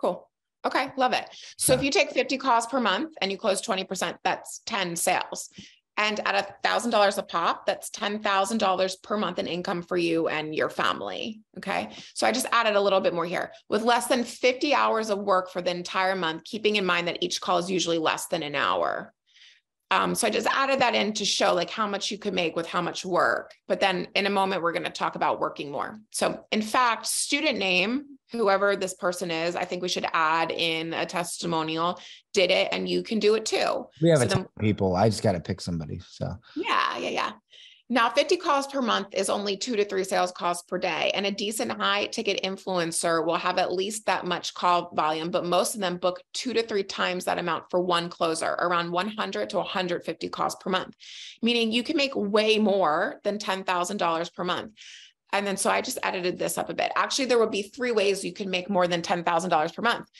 Cool. Okay. Love it. So yeah. if you take fifty calls per month and you close twenty percent, that's ten sales. And at a thousand dollars a pop, that's ten thousand dollars per month in income for you and your family. Okay. So I just added a little bit more here with less than fifty hours of work for the entire month, keeping in mind that each call is usually less than an hour. Um, so I just added that in to show like how much you could make with how much work, but then in a moment, we're going to talk about working more. So in fact, student name, whoever this person is, I think we should add in a testimonial, did it, and you can do it too. We have so a ton of people. I just got to pick somebody. So yeah, yeah, yeah. Now fifty calls per month is only two to three sales calls per day, and a decent high ticket influencer will have at least that much call volume, but most of them book two to three times that amount for one closer, around one hundred to one hundred fifty calls per month, meaning you can make way more than ten thousand dollars per month. And then, so I just edited this up a bit. Actually, there would be three ways you can make more than ten thousand dollars per month.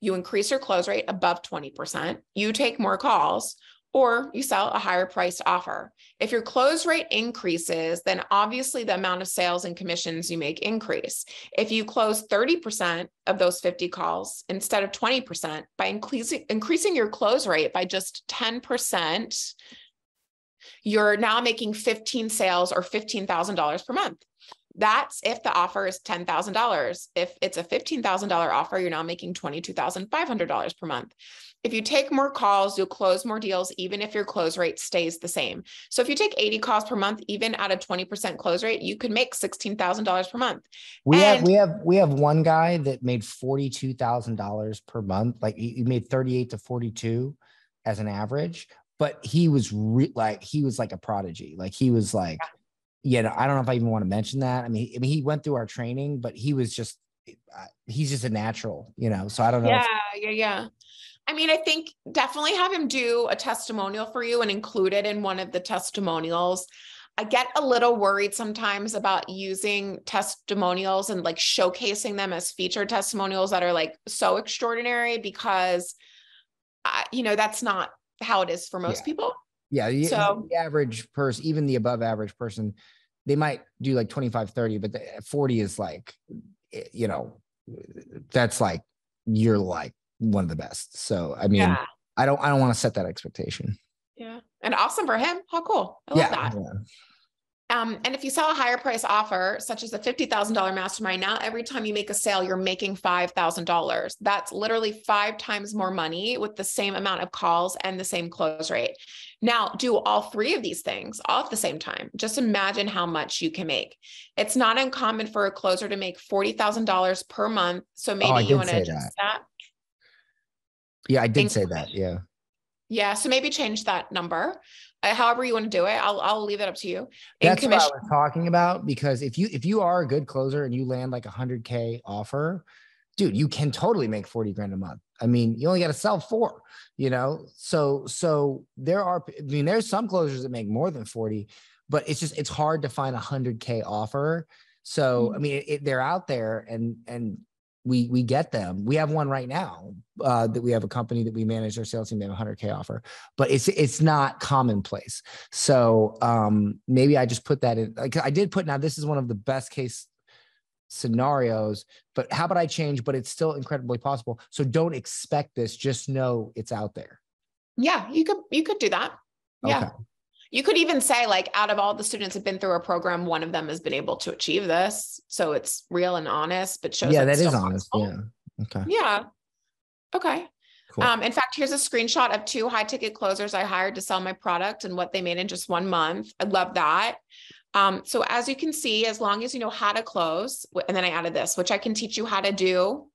You increase your close rate above twenty percent, you take more calls, or you sell a higher priced offer. If your close rate increases, then obviously the amount of sales and commissions you make increase. If you close thirty percent of those fifty calls instead of twenty percent, by increasing, increasing your close rate by just ten percent, you're now making fifteen sales or fifteen thousand dollars per month. That's if the offer is ten thousand dollars. If it's a fifteen thousand dollars offer, you're now making twenty-two thousand five hundred dollars per month. If you take more calls, you'll close more deals, even if your close rate stays the same. So if you take eighty calls per month, even at a twenty percent close rate, you could make sixteen thousand dollars per month. We and have, we have, we have one guy that made forty-two thousand dollars per month. Like he made thirty-eight to forty-two as an average, but he was re- like, he was like a prodigy. Like he was like, yeah. you know, I don't know if I even want to mention that. I mean, I mean, he went through our training, but he was just, he's just a natural, you know? So I don't know. Yeah. If- yeah. Yeah. I mean, I think definitely have him do a testimonial for you and include it in one of the testimonials. I get a little worried sometimes about using testimonials and like showcasing them as featured testimonials that are like so extraordinary because, uh, you know, that's not how it is for most yeah. people. Yeah. So the average person, even the above average person, they might do like twenty-five, thirty, but the forty is like, you know, that's like, you're like, one of the best. So, I mean, yeah. I don't, I don't want to set that expectation. Yeah. And awesome for him. How cool. I love yeah, that. Yeah. Um, and if you sell a higher price offer, such as a fifty thousand dollars mastermind, now every time you make a sale, you're making five thousand dollars. That's literally five times more money with the same amount of calls and the same close rate. Now do all three of these things all at the same time. Just imagine how much you can make. It's not uncommon for a closer to make forty thousand dollars per month. So maybe oh, you want to adjust that. that. Yeah, I did say that. Yeah. Yeah. So maybe change that number, uh, however you want to do it. I'll, I'll leave it up to you. In That's commission- what I was talking about, because if you, if you are a good closer and you land like a hundred K offer, dude, you can totally make forty grand a month. I mean, you only got to sell four, you know? So, so there are, I mean, there's some closers that make more than forty, but it's just, it's hard to find a hundred K offer. So, mm-hmm. I mean, it, it, they're out there and, and, we we get them. We have one right now uh, that we have a company that we manage our sales team. They have a hundred K offer, but it's, it's not commonplace. So um, maybe I just put that in. Like I did put, now this is one of the best case scenarios, but how about I change, but it's still incredibly possible. So don't expect this. Just know it's out there. Yeah. You could, you could do that. Okay. Yeah. You could even say like, out of all the students have been through our program, one of them has been able to achieve this. So it's real and honest, but shows yeah, that is honest. Possible. Yeah. Okay. Yeah. Okay. Cool. Um, in fact, here's a screenshot of two high ticket closers I hired to sell my product and what they made in just one month. I love that. Um, so as you can see, as long as you know how to close, and then I added this, which I can teach you how to do.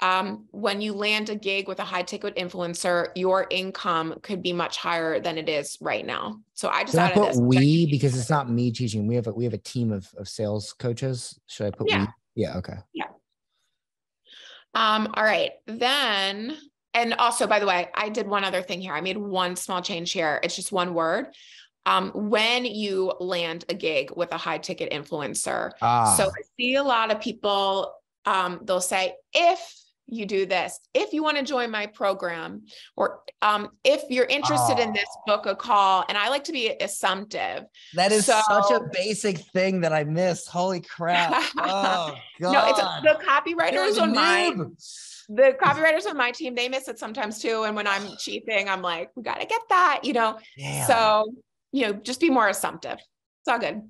Um, when you land a gig with a high ticket influencer, your income could be much higher than it is right now. So I just Can added I put this. We, because it's not me teaching. We have a, we have a team of, of sales coaches. Should I put yeah. we? Yeah. Okay. Yeah. Um, all right. Then, and also, by the way, I did one other thing here. I made one small change here. It's just one word. Um, when you land a gig with a high ticket influencer. Ah. So I see a lot of people, um, they'll say, if you do this. If you want to join my program, or um, if you're interested oh. in this, book a call. And I like to be assumptive. That is so, such a basic thing that I missed. Holy crap. Oh, God. No, it's the copywriters on my, the copywriters on my team, they miss it sometimes too. And when I'm cheating, I'm like, we got to get that, you know? Damn. So, you know, just be more assumptive. It's all good.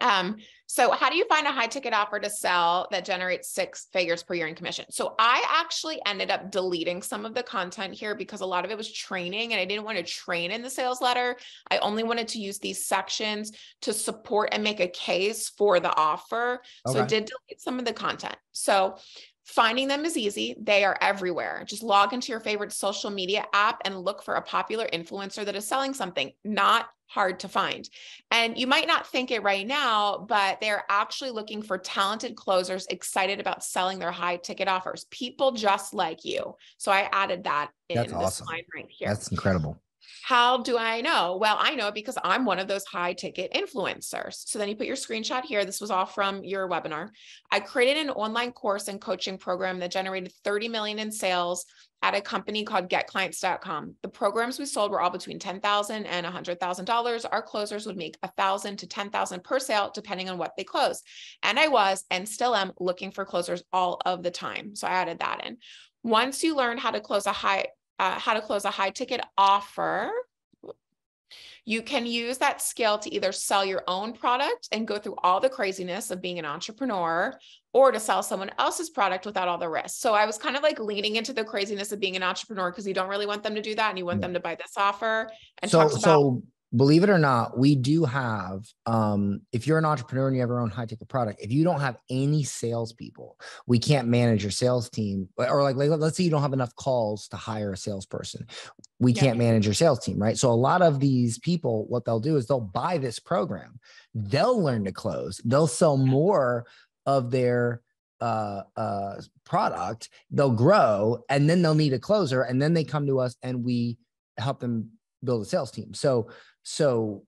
Um, so how do you find a high ticket offer to sell that generates six figures per year in commission? So I actually ended up deleting some of the content here because a lot of it was training and I didn't want to train in the sales letter. I only wanted to use these sections to support and make a case for the offer. Okay. So I did delete some of the content. So finding them is easy. They are everywhere. Just log into your favorite social media app and look for a popular influencer that is selling something. Not hard to find. And you might not think it right now, but they're actually looking for talented closers excited about selling their high ticket offers, people just like you. So I added that in That's this awesome. Line right here. That's incredible. How do I know? Well, I know because I'm one of those high ticket influencers. So then you put your screenshot here. This was all from your webinar. I created an online course and coaching program that generated thirty million in sales at a company called get clients dot com. The programs we sold were all between ten thousand dollars and one hundred thousand dollars. Our closers would make one thousand dollars to ten thousand dollars per sale, depending on what they closed. And I was, and still am, looking for closers all of the time. So I added that in. Once you learn how to close a high, uh, how to close a high ticket offer, you can use that skill to either sell your own product and go through all the craziness of being an entrepreneur, or to sell someone else's product without all the risk. So I was kind of like leaning into the craziness of being an entrepreneur because you don't really want them to do that and you want yeah. them to buy this offer. And so, about- so believe it or not, we do have, um, if you're an entrepreneur and you have your own high ticket product, if you don't have any salespeople, we can't manage your sales team. Or like, like let's say you don't have enough calls to hire a salesperson. We yeah. can't manage your sales team, right? So a lot of these people, what they'll do is they'll buy this program. They'll learn to close. They'll sell more of their uh, uh, product, they'll grow, and then they'll need a closer. And then they come to us and we help them build a sales team. So, so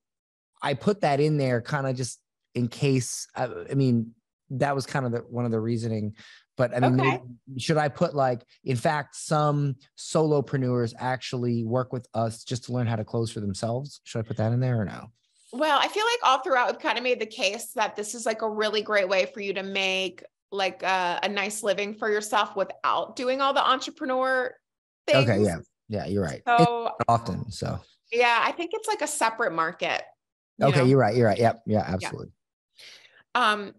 I put that in there kind of just in case, I, I mean, that was kind of the, one of the reasoning, but I mean, okay. maybe, should I put like, in fact, some solopreneurs actually work with us just to learn how to close for themselves. Should I put that in there or no? Well, I feel like all throughout we've kind of made the case that this is like a really great way for you to make like a, a nice living for yourself without doing all the entrepreneur things. Okay, yeah, yeah, you're right. So it's often, so yeah, I think it's like a separate market. You okay, know? You're right. You're right. Yep. Yeah, absolutely. Yeah. Um.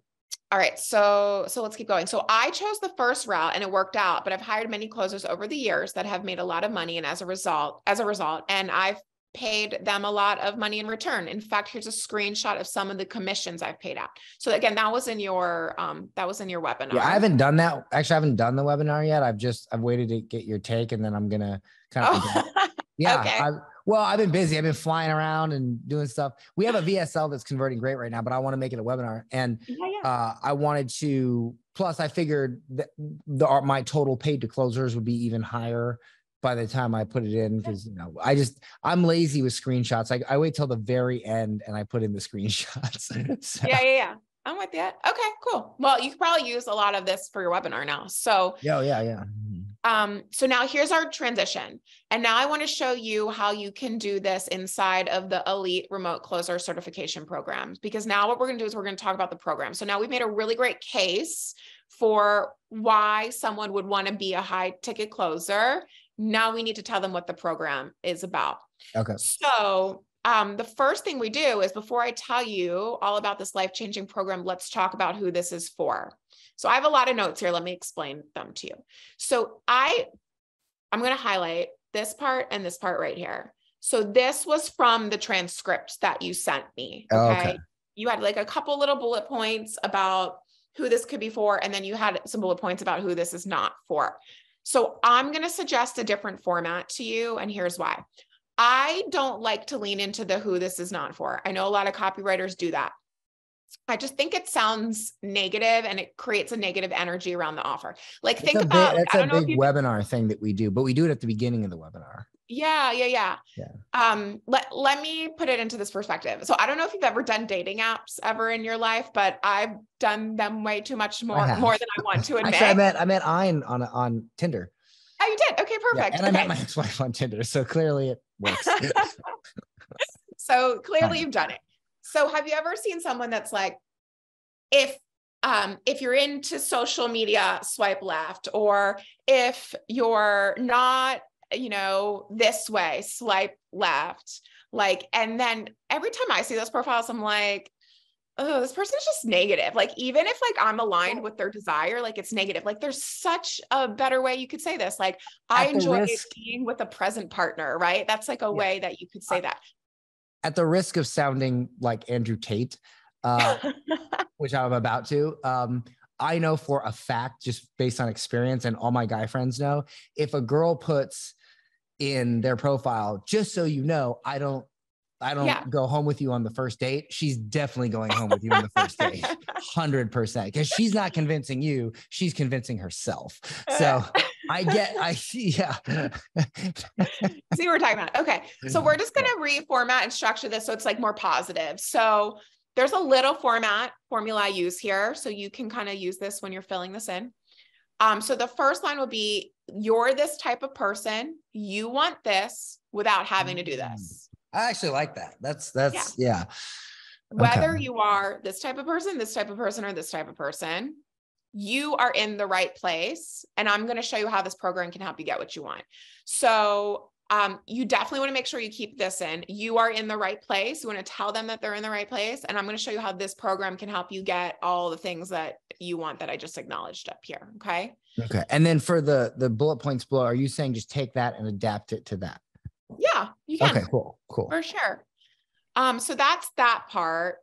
All right. So, so let's keep going. So I chose the first route and it worked out, but I've hired many closers over the years that have made a lot of money, and as a result, as a result, and I've paid them a lot of money in return. In fact, here's a screenshot of some of the commissions I've paid out. So again, that was in your, um, that was in your webinar. Yeah, I haven't done that. Actually, I haven't done the webinar yet. I've just, I've waited to get your take and then I'm going to kind of, oh. yeah, okay. I, well, I've been busy. I've been flying around and doing stuff. We have a V S L that's converting great right now, but I want to make it a webinar. And yeah, yeah. Uh, I wanted to, plus I figured that the, my total paid to closers would be even higher by the time I put it in, because you know, I just, I'm lazy with screenshots. I, I wait till the very end and I put in the screenshots. So. Yeah, yeah, yeah. I'm with that. Okay, cool. Well, you can probably use a lot of this for your webinar now. So yeah, yeah, yeah. Um, so now here's our transition. And now I want to show you how you can do this inside of the Elite Remote Closer Certification Program, because now what we're going to do is we're going to talk about the program. So now we've made a really great case for why someone would want to be a high ticket closer. Now we need to tell them what the program is about. Okay. So um, the first thing we do is before I tell you all about this life-changing program, let's talk about who this is for. So I have a lot of notes here. Let me explain them to you. So I, I'm going to highlight this part and this part right here. So this was from the transcript that you sent me. Okay. okay. You had like a couple little bullet points about who this could be for, and then you had some bullet points about who this is not for. So I'm going to suggest a different format to you. And here's why. I don't like to lean into the who this is not for. I know a lot of copywriters do that. I just think it sounds negative and it creates a negative energy around the offer. Like think about, that's a big webinar thing that we do, but we do it at the beginning of the webinar. Yeah. Yeah. Yeah. yeah. Um, let, let me put it into this perspective. So I don't know if you've ever done dating apps ever in your life, but I've done them way too much more, more than I want to admit. Actually, I met, I met Ayn on, on Tinder. Oh, you did? Okay, perfect. Yeah, and okay. I met my ex-wife on Tinder. So clearly it works. So clearly you've done it. So have you ever seen someone that's like, if, um, if you're into social media, swipe left, or if you're not, you know, this way, swipe left, like, and then every time I see those profiles, I'm like, oh, this person is just negative. Like, even if like I'm aligned with their desire, like it's negative. Like there's such a better way you could say this. Like I enjoy being with a present partner, right? That's like a yeah. way that you could say that. At the risk of sounding like Andrew Tate, uh, which I'm about to, um, I know for a fact, just based on experience and all my guy friends know, if a girl puts in their profile, just so you know, I don't, I don't yeah. go home with you on the first date, she's definitely going home with you on the first date, one hundred percent. Because she's not convincing you, she's convincing herself. So I get, I see, yeah. See what we're talking about. Okay. So we're just going to reformat and structure this so it's like more positive. So there's a little format formula I use here. So you can kind of use this when you're filling this in. Um, so the first line will be, you're this type of person. You want this without having to do this. I actually like that. That's, that's, yeah. yeah. Whether okay. you are this type of person, this type of person, or this type of person, you are in the right place. And I'm going to show you how this program can help you get what you want. So um, you definitely want to make sure you keep this in. You are in the right place. You want to tell them that they're in the right place. And I'm going to show you how this program can help you get all the things that you want that I just acknowledged up here. Okay. Okay. And then for the, the bullet points below, are you saying just take that and adapt it to that? Yeah, you can. Okay, cool. Cool. For sure. Um, so that's that part.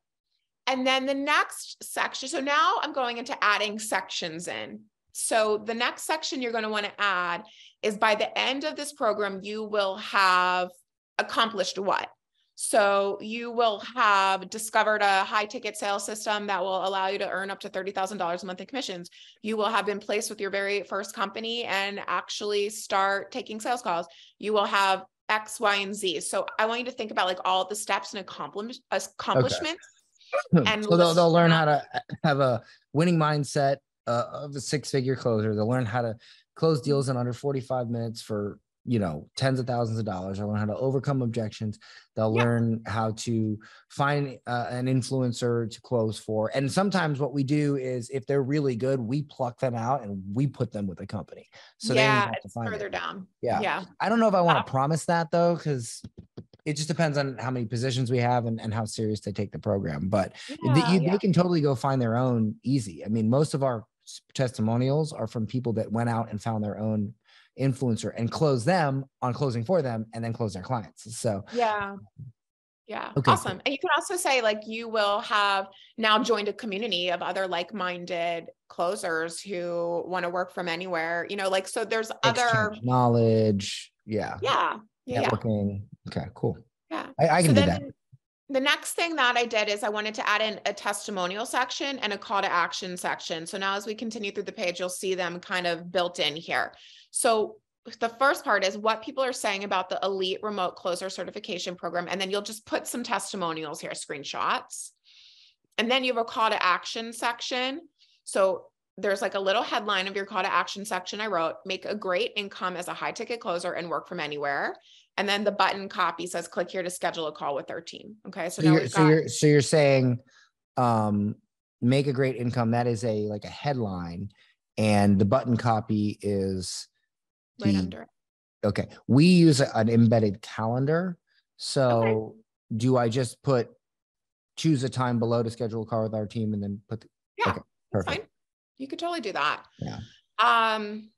And then the next section, so now I'm going into adding sections in. So the next section you're going to want to add is, by the end of this program, you will have accomplished what? So you will have discovered a high ticket sales system that will allow you to earn up to thirty thousand dollars a month in commissions. You will have been placed with your very first company and actually start taking sales calls. You will have X, Y, and Z. So I want you to think about like all the steps and accomplish, accomplishments. Okay. And so they'll, they'll learn how to have a winning mindset uh, of a six-figure closer. They'll learn how to close deals in under forty-five minutes for, you know, tens of thousands of dollars. They'll learn how to overcome objections. They'll yeah. learn how to find uh, an influencer to close for. And sometimes what we do is, if they're really good, we pluck them out and we put them with a company. So yeah, they it's further it. down. Yeah. yeah. I don't know if I want to uh, promise that though, because it just depends on how many positions we have and, and how serious they take the program. But yeah, the, you, yeah. they can totally go find their own easy. I mean, most of our testimonials are from people that went out and found their own influencer and closed them on closing for them and then closed their clients. So yeah. Yeah. Okay. Awesome. And you can also say like, you will have now joined a community of other like-minded closers who want to work from anywhere, you know, like, so there's other knowledge. Yeah. Yeah. Yeah. Networking. Okay, cool. Yeah. I, I can so do that. The next thing that I did is I wanted to add in a testimonial section and a call to action section. So now as we continue through the page, you'll see them kind of built in here. So the first part is what people are saying about the Elite Remote Closer Certification Program. And then you'll just put some testimonials here, screenshots. And then you have a call to action section. So there's like a little headline of your call to action section I wrote, make a great income as a high ticket closer and work from anywhere. And then the button copy says, click here to schedule a call with their team. Okay. So, so, now you're, got, so you're, so you're saying, um, make a great income. That is a, like a headline, and the button copy is the, right under. Okay. We use a, an embedded calendar. So okay. do I just put, choose a time below to schedule a call with our team and then put the, yeah, okay, perfect. Fine. You could totally do that. Yeah. Um,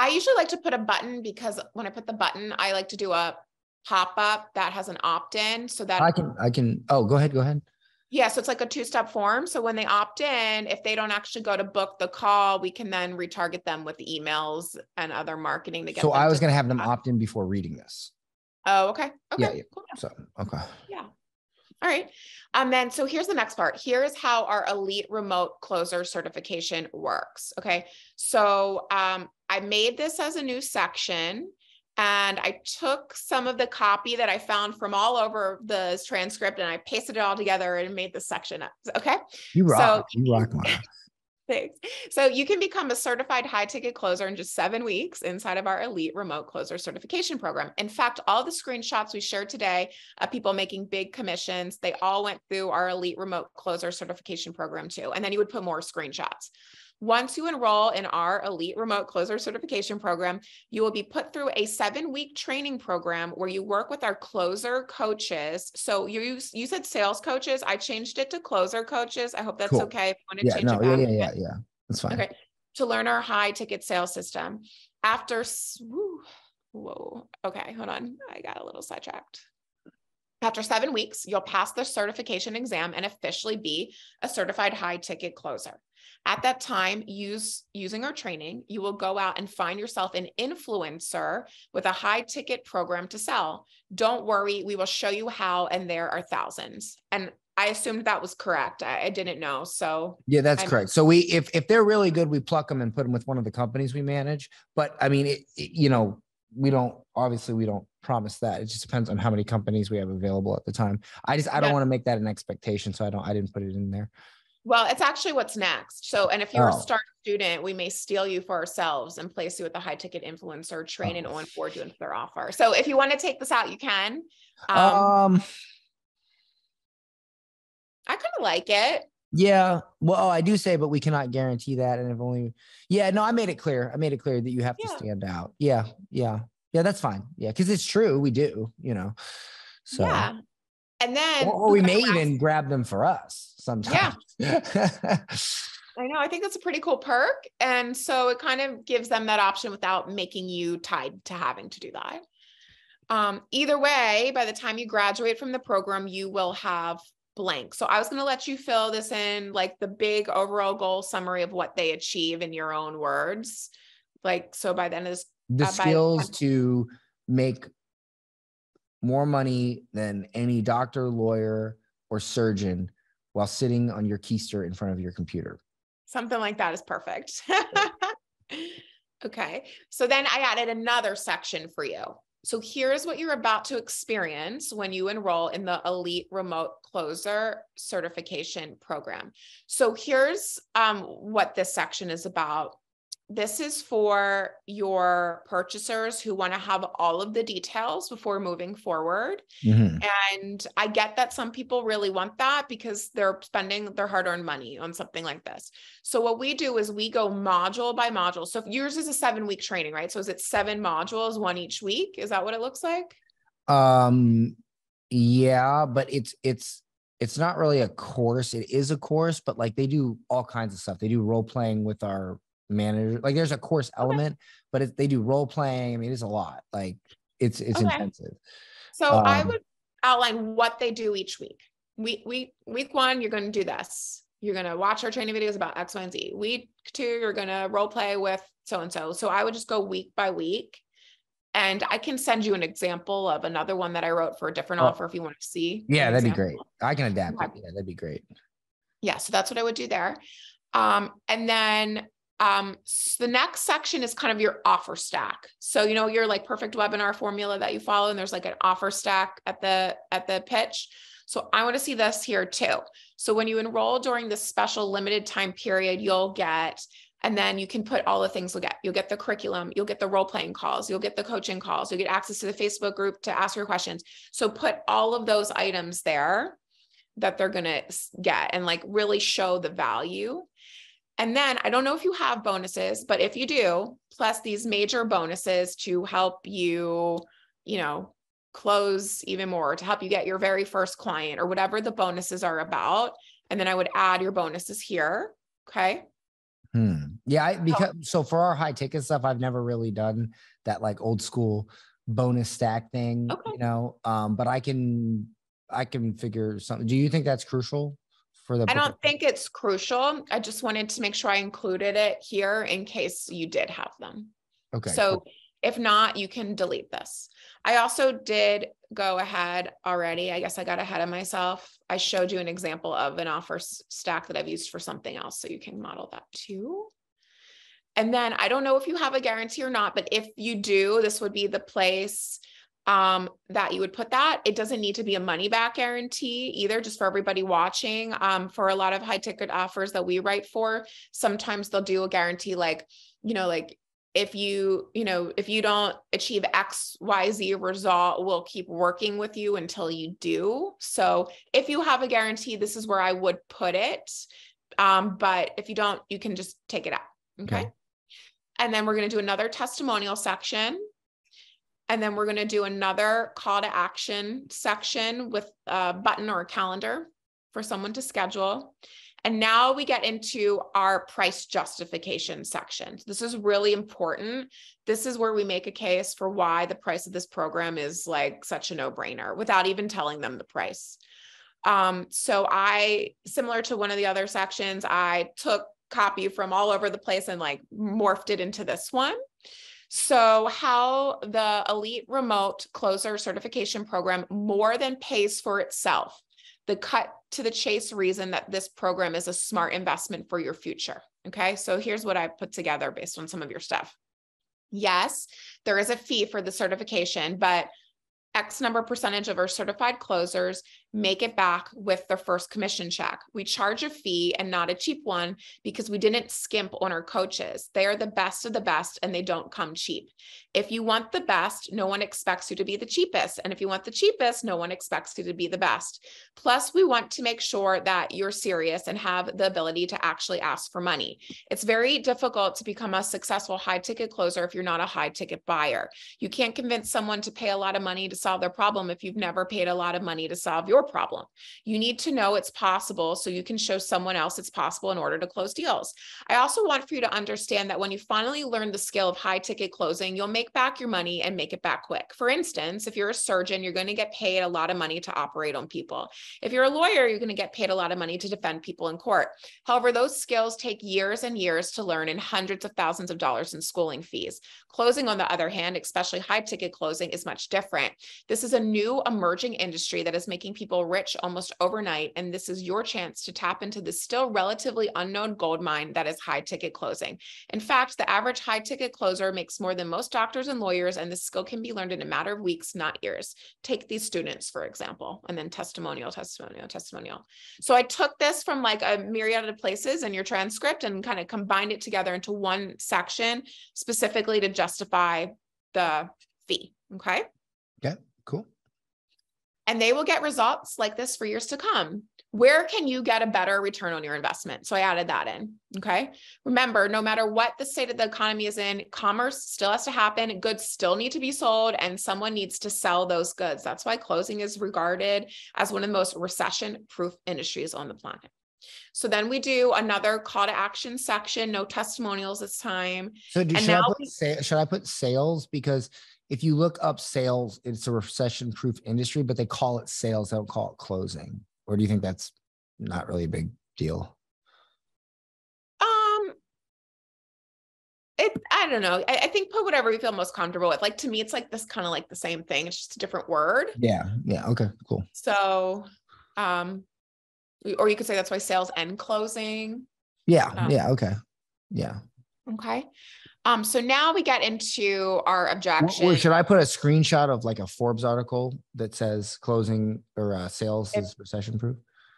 I usually like to put a button, because when I put the button, I like to do a pop-up that has an opt-in, so that I can, I can, oh, go ahead, go ahead. Yeah. So it's like a two-step form. So when they opt in, if they don't actually go to book the call, we can then retarget them with emails and other marketing to get them. So I was going to have them opt in before reading this. Oh, okay. Okay. Yeah, yeah. Cool. So, okay. Yeah. All right. And then, so here's the next part. Here's how our Elite Remote Closer Certification works. Okay. So um, I made this as a new section, and I took some of the copy that I found from all over the transcript, and I pasted it all together and made this section up. Okay. You rock. So, you rock, Mara. Thanks. So you can become a certified high ticket closer in just seven weeks inside of our Elite Remote Closer Certification Program. In fact, all the screenshots we shared today of people making big commissions, they all went through our Elite Remote Closer Certification Program too. And then you would put more screenshots. Once you enroll in our Elite Remote Closer Certification Program, you will be put through a seven-week training program where you work with our closer coaches. So you use, you said sales coaches. I changed it to closer coaches. I hope that's cool. Okay. If you want to yeah, change no, it back. Yeah, yeah, yeah, yeah. That's fine. Okay. To learn our high-ticket sales system. After, woo, whoa, okay, hold on. I got a little sidetracked. After seven weeks, you'll pass the certification exam and officially be a certified high-ticket closer. At that time, use, using our training, you will go out and find yourself an influencer with a high-ticket program to sell. Don't worry, we will show you how, and there are thousands. And I assumed that was correct. I, I didn't know, so. Yeah, that's I'm correct. So we, if if they're really good, we pluck them and put them with one of the companies we manage. But I mean, it, it, you know, we don't, obviously we don't promise that. It just depends on how many companies we have available at the time. I just, I don't yeah. want to make that an expectation. So I don't, I didn't put it in there. Well, it's actually what's next. So, and if you're oh. a STAR student, we may steal you for ourselves and place you with a high ticket influencer, train oh. and onboard you into their offer. So if you want to take this out, you can. Um, um I kind of like it. Yeah. Well, I do say, but we cannot guarantee that. And if only, yeah, no, I made it clear. I made it clear that you have yeah. to stand out. Yeah. Yeah. Yeah. That's fine. Yeah. Cause it's true. We do, you know, so. Yeah. And then, or, or we may last. even grab them for us sometimes. Yeah. I know. I think that's a pretty cool perk. And so it kind of gives them that option without making you tied to having to do that. Um, either way, by the time you graduate from the program, you will have blank. So I was going to let you fill this in, like the big overall goal summary of what they achieve in your own words. Like, so by the end of this, the uh, skills by- to make more money than any doctor, lawyer, or surgeon while sitting on your keister in front of your computer. Something like that is perfect. Okay. So then I added another section for you. So here's what you're about to experience when you enroll in the Elite Remote Closer Certification Program. So here's um, what this section is about. This is for your purchasers who want to have all of the details before moving forward. Mm-hmm. And I get that some people really want that because they're spending their hard-earned money on something like this. So what we do is we go module by module. So if yours is a seven-week training, right? So is it seven modules, one each week? Is that what it looks like? Um, yeah, but it's it's it's not really a course. It is a course, but like they do all kinds of stuff. They do role-playing with our manager, like there's a course element, okay. but if they do role playing, I mean, it's a lot. Like it's it's okay. intensive. So um, I would outline what they do each week. Week week week one, you're going to do this. You're going to watch our training videos about X, Y, and Z. Week two, you're going to role play with so and so. So I would just go week by week, and I can send you an example of another one that I wrote for a different oh, offer if you want to see. Yeah, that'd example. be great. I can adapt. Yeah. yeah, that'd be great. Yeah, so that's what I would do there, um, and then. Um, so the next section is kind of your offer stack. So, you know, your like perfect webinar formula that you follow, and there's like an offer stack at the, at the pitch. So I want to see this here too. So when you enroll during this special limited time period, you'll get, and then you can put all the things you'll get. You'll get the curriculum, you'll get the role-playing calls, you'll get the coaching calls, you'll get access to the Facebook group to ask your questions. So put all of those items there that they're going to get and like really show the value. And then I don't know if you have bonuses, but if you do, plus these major bonuses to help you, you know, close even more, to help you get your very first client or whatever the bonuses are about. And then I would add your bonuses here. Okay. Hmm. Yeah. I, because so for our high ticket stuff, I've never really done that like old school bonus stack thing, okay. you know, um, but I can, I can figure something. Do you think that's crucial? I don't think it's crucial. I just wanted to make sure I included it here in case you did have them. Okay. So If not, you can delete this. I also did go ahead already. I guess I got ahead of myself. I showed you an example of an offer stack that I've used for something else. So you can model that too. And then I don't know if you have a guarantee or not, but if you do, this would be the place um, that you would put that. It doesn't need to be a money back guarantee either, just for everybody watching. Um, for a lot of high ticket offers that we write for, sometimes they'll do a guarantee like, you know, like, if you, you know, if you don't achieve X, Y, Z result, we'll keep working with you until you do. So if you have a guarantee, this is where I would put it. Um, but if you don't, you can just take it out. Okay. Okay. And then we're going to do another testimonial section. And then we're going to do another call to action section with a button or a calendar for someone to schedule. And now we get into our price justification section. This is really important. This is where we make a case for why the price of this program is like such a no-brainer without even telling them the price. Um, so I, similar to one of the other sections, I took copy from all over the place and like morphed it into this one. So how the Elite Remote Closer Certification Program more than pays for itself. The cut to the chase reason that this program is a smart investment for your future. Okay. So here's what I put together based on some of your stuff. Yes, there is a fee for the certification, but X number percentage of our certified closers make it back with their first commission check. We charge a fee and not a cheap one because we didn't skimp on our coaches. They are the best of the best and they don't come cheap. If you want the best, no one expects you to be the cheapest. And if you want the cheapest, no one expects you to be the best. Plus, we want to make sure that you're serious and have the ability to actually ask for money. It's very difficult to become a successful high ticket closer if you're not a high ticket buyer. You can't convince someone to pay a lot of money to solve their problem if you've never paid a lot of money to solve your problem. You need to know it's possible so you can show someone else it's possible in order to close deals. I also want for you to understand that when you finally learn the skill of high ticket closing, you'll make back your money and make it back quick. For instance, if you're a surgeon, you're going to get paid a lot of money to operate on people. If you're a lawyer, you're going to get paid a lot of money to defend people in court. However, those skills take years and years to learn and hundreds of thousands of dollars in schooling fees. Closing, on the other hand, especially high ticket closing, is much different. This is a new emerging industry that is making people rich almost overnight. And this is your chance to tap into the still relatively unknown gold mine that is high ticket closing. In fact, the average high ticket closer makes more than most doctors and lawyers, and this skill can be learned in a matter of weeks, not years. Take these students, for example, and then testimonial, testimonial, testimonial. So I took this from like a myriad of places in your transcript and kind of combined it together into one section specifically to justify the fee. Okay. Yeah, cool. And they will get results like this for years to come. Where can you get a better return on your investment? So I added that in. Okay. Remember, no matter what the state of the economy is in, commerce still has to happen. Goods still need to be sold and someone needs to sell those goods. That's why closing is regarded as one of the most recession-proof industries on the planet. So then we do another call to action section, no testimonials this time. So do, and should, now I put, we, should I put sales? Because if you look up sales, it's a recession-proof industry, but they call it sales. They don't call it closing. Or do you think that's not really a big deal? Um, it, I don't know. I, I think put whatever you feel most comfortable with. Like, to me, it's like this kind of like the same thing. It's just a different word. Yeah. Yeah. Okay, cool. So, um, or you could say that's why sales and closing. Yeah. Um, yeah. Okay. Yeah. Okay. Um, so now we get into our objection. Wait, should I put a screenshot of like a Forbes article that says closing or uh, sales if, is recession proof?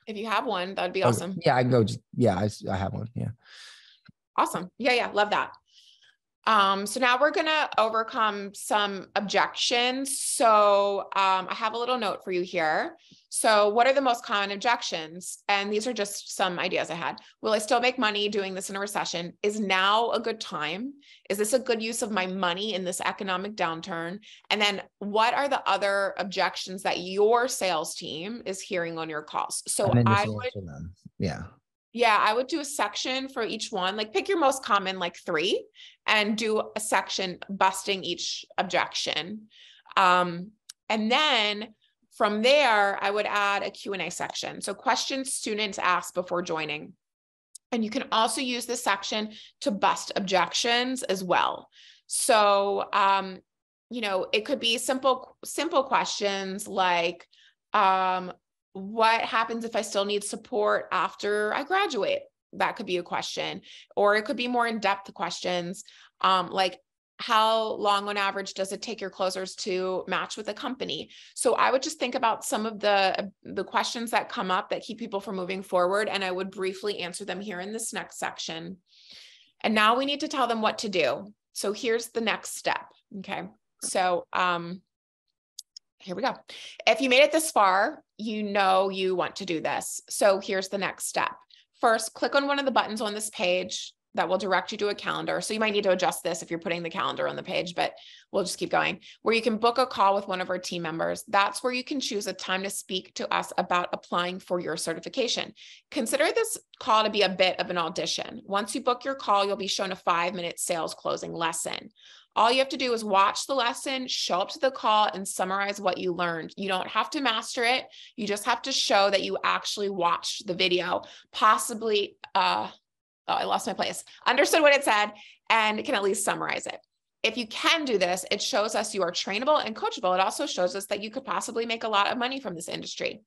If you have one, that'd be awesome. Okay. Yeah, I can go. Just, yeah, I, I have one. Yeah. Awesome. Yeah. Yeah. Love that. Um, so now we're going to overcome some objections. So, um, I have a little note for you here. So what are the most common objections? And these are just some ideas I had. Will I still make money doing this in a recession? Is now a good time? Is this a good use of my money in this economic downturn? And then what are the other objections that your sales team is hearing on your calls? So I would, yeah. Yeah, I would do a section for each one, like pick your most common, like three, and do a section busting each objection. Um, and then from there, I would add a Q and A section. So questions students ask before joining. And you can also use this section to bust objections as well. So, um, you know, it could be simple, simple questions like, um, what happens if I still need support after I graduate? That could be a question, or it could be more in-depth questions. Um, like how long on average does it take your closers to match with a company? So I would just think about some of the, the questions that come up that keep people from moving forward. And I would briefly answer them here in this next section. And now we need to tell them what to do. So here's the next step. Okay. So, um, here we go. If you made it this far, you know, you want to do this. So here's the next step. First, click on one of the buttons on this page that will direct you to a calendar. So you might need to adjust this if you're putting the calendar on the page, but we'll just keep going, where you can book a call with one of our team members. That's where you can choose a time to speak to us about applying for your certification. Consider this call to be a bit of an audition. Once you book your call, you'll be shown a five-minute sales closing lesson. All you have to do is watch the lesson, show up to the call, and summarize what you learned. You don't have to master it. You just have to show that you actually watched the video, possibly, uh, oh, I lost my place, understood what it said, and can at least summarize it. If you can do this, it shows us you are trainable and coachable. It also shows us that you could possibly make a lot of money from this industry.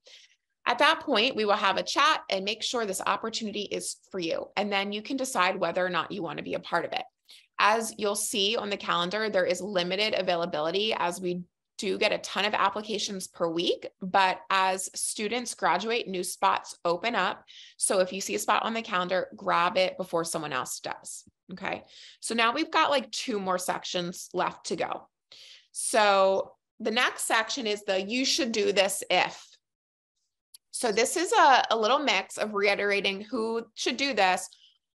At that point, we will have a chat and make sure this opportunity is for you. And then you can decide whether or not you want to be a part of it. As you'll see on the calendar, there is limited availability as we do get a ton of applications per week, but as students graduate, new spots open up. So if you see a spot on the calendar, grab it before someone else does. Okay. So now we've got like two more sections left to go. So the next section is the, you should do this if. So this is a, a little mix of reiterating who should do this,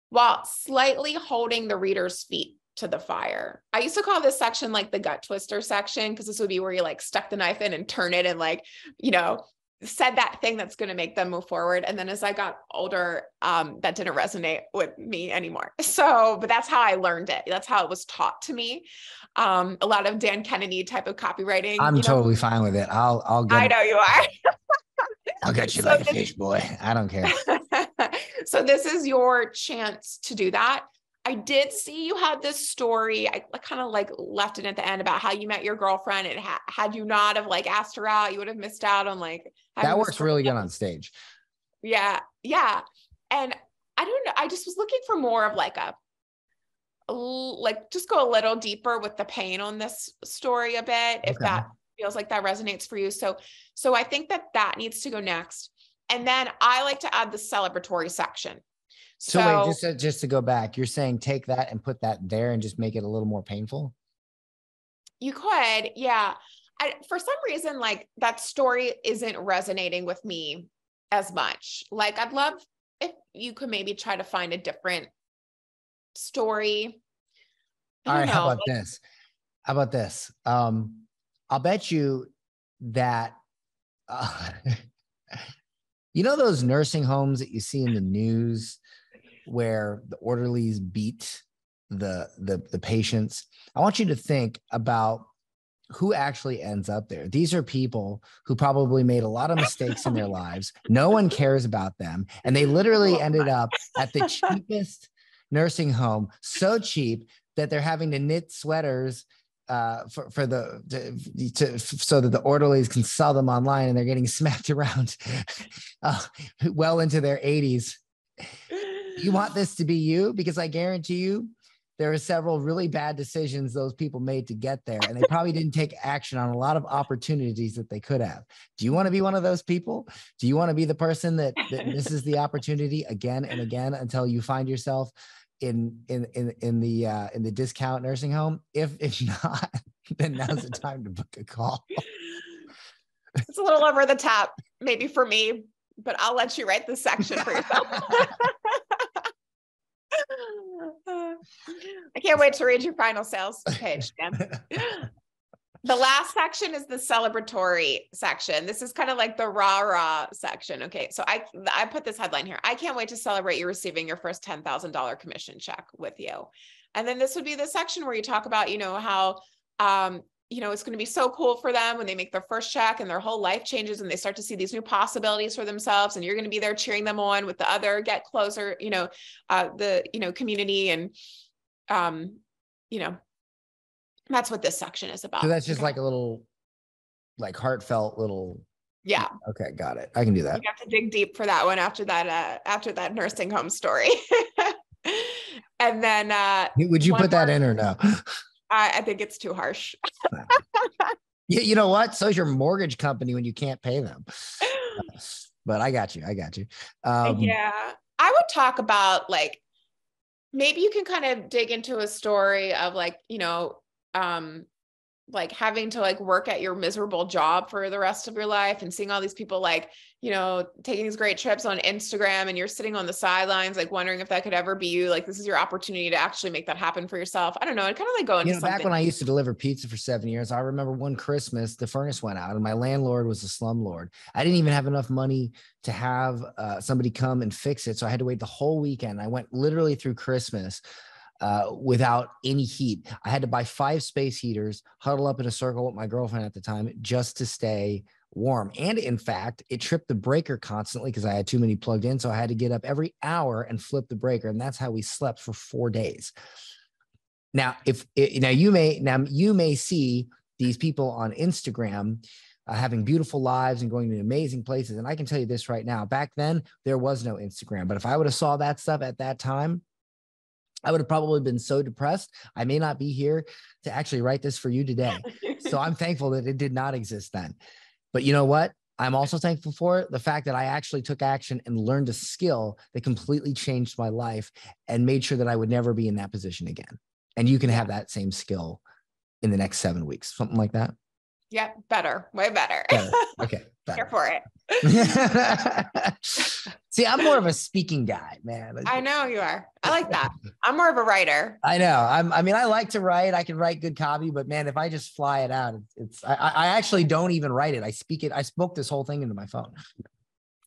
while slightly holding the reader's feet to the fire. I used to call this section like the gut twister section, because this would be where you like stuck the knife in and turn it and like, you know, said that thing that's going to make them move forward. And then as I got older, um, that didn't resonate with me anymore. So, but that's how I learned it. That's how it was taught to me. Um, a lot of Dan Kennedy type of copywriting. I'm you know? totally fine with it. I'll, I'll get I it. know you are. I'll get you so like this, a fish boy. I don't care. So this is your chance to do that. I did see you had this story. I kind of like left it at the end about how you met your girlfriend. And ha had you not have like asked her out, you would have missed out on like. That works really good on stage. Yeah. Yeah. And I don't know. I just was looking for more of like a, like just go a little deeper with the pain on this story a bit. If okay. that feels like that resonates for you. So, so I think that that needs to go next. And then I like to add the celebratory section. So, so wait, just to, just to go back, you're saying take that and put that there and just make it a little more painful? You could. Yeah. I, for some reason, like that story isn't resonating with me as much. Like I'd love if you could maybe try to find a different story. I All right. Know, how about like, this? How about this? Um, I'll bet you that, uh, you know, those nursing homes that you see in the news where the orderlies beat the, the, the patients. I want you to think about who actually ends up there. These are people who probably made a lot of mistakes in their lives. No one cares about them. And they literally oh ended up at the cheapest nursing home, so cheap that they're having to knit sweaters Uh, for, for the to, to, so that the orderlies can sell them online, and they're getting smacked around uh, well into their eighties. You want this to be you? Because I guarantee you there are several really bad decisions those people made to get there, and they probably didn't take action on a lot of opportunities that they could have. Do you want to be one of those people? Do you want to be the person that, that misses the opportunity again and again until you find yourself in, in, in, in the, uh, in the discount nursing home? If, if not, then now's the time to book a call. It's a little over the top, maybe for me, but I'll let you write this section for yourself. I can't wait to read your final sales page, Dan. The last section is the celebratory section. This is kind of like the rah-rah section. Okay. So I, I put this headline here. I can't wait to celebrate you receiving your first ten thousand dollar commission check with you. And then this would be the section where you talk about, you know, how, um, you know, it's going to be so cool for them when they make their first check and their whole life changes and they start to see these new possibilities for themselves. And you're going to be there cheering them on with the other Get Closer, you know, uh, the, you know, community and, um, you know, That's what this section is about. So that's just like a little, like heartfelt little. Yeah. Okay. Got it. I can do that. You have to dig deep for that one after that, uh, after that nursing home story. And then, uh, would you put that in or no? I, I think it's too harsh. Yeah. You know what? So is your mortgage company when you can't pay them, but I got you. I got you. Um, yeah. I would talk about like, maybe you can kind of dig into a story of like, you know, um, like having to like work at your miserable job for the rest of your life and seeing all these people like, you know, taking these great trips on Instagram and you're sitting on the sidelines, like wondering if that could ever be you. Like, this is your opportunity to actually make that happen for yourself. I don't know. It kind of like going, you know, back when I used to deliver pizza for seven years, I remember one Christmas, the furnace went out and my landlord was a slumlord. I didn't even have enough money to have uh, somebody come and fix it. So I had to wait the whole weekend. I went literally through Christmas Uh, without any heat. I had to buy five space heaters, huddle up in a circle with my girlfriend at the time just to stay warm. And in fact, it tripped the breaker constantly because I had too many plugged in. So I had to get up every hour and flip the breaker. And that's how we slept for four days. Now, if it, now you may, now you may see these people on Instagram Uh, having beautiful lives and going to amazing places. And I can tell you this right now, back then there was no Instagram, but if I would have saw that stuff at that time, I would have probably been so depressed. I may not be here to actually write this for you today. So I'm thankful that it did not exist then. But you know what? I'm also thankful for it. The fact that I actually took action and learned a skill that completely changed my life and made sure that I would never be in that position again. And you can have that same skill in the next seven weeks, something like that. Yeah, better, way better. better. Okay, better. Here for it. See, I'm more of a speaking guy, man. I know you are. I like that. I'm more of a writer. I know. I'm, I mean, I like to write. I can write good copy, but man, if I just fly it out, it's. I, I actually don't even write it. I speak it. I spoke this whole thing into my phone.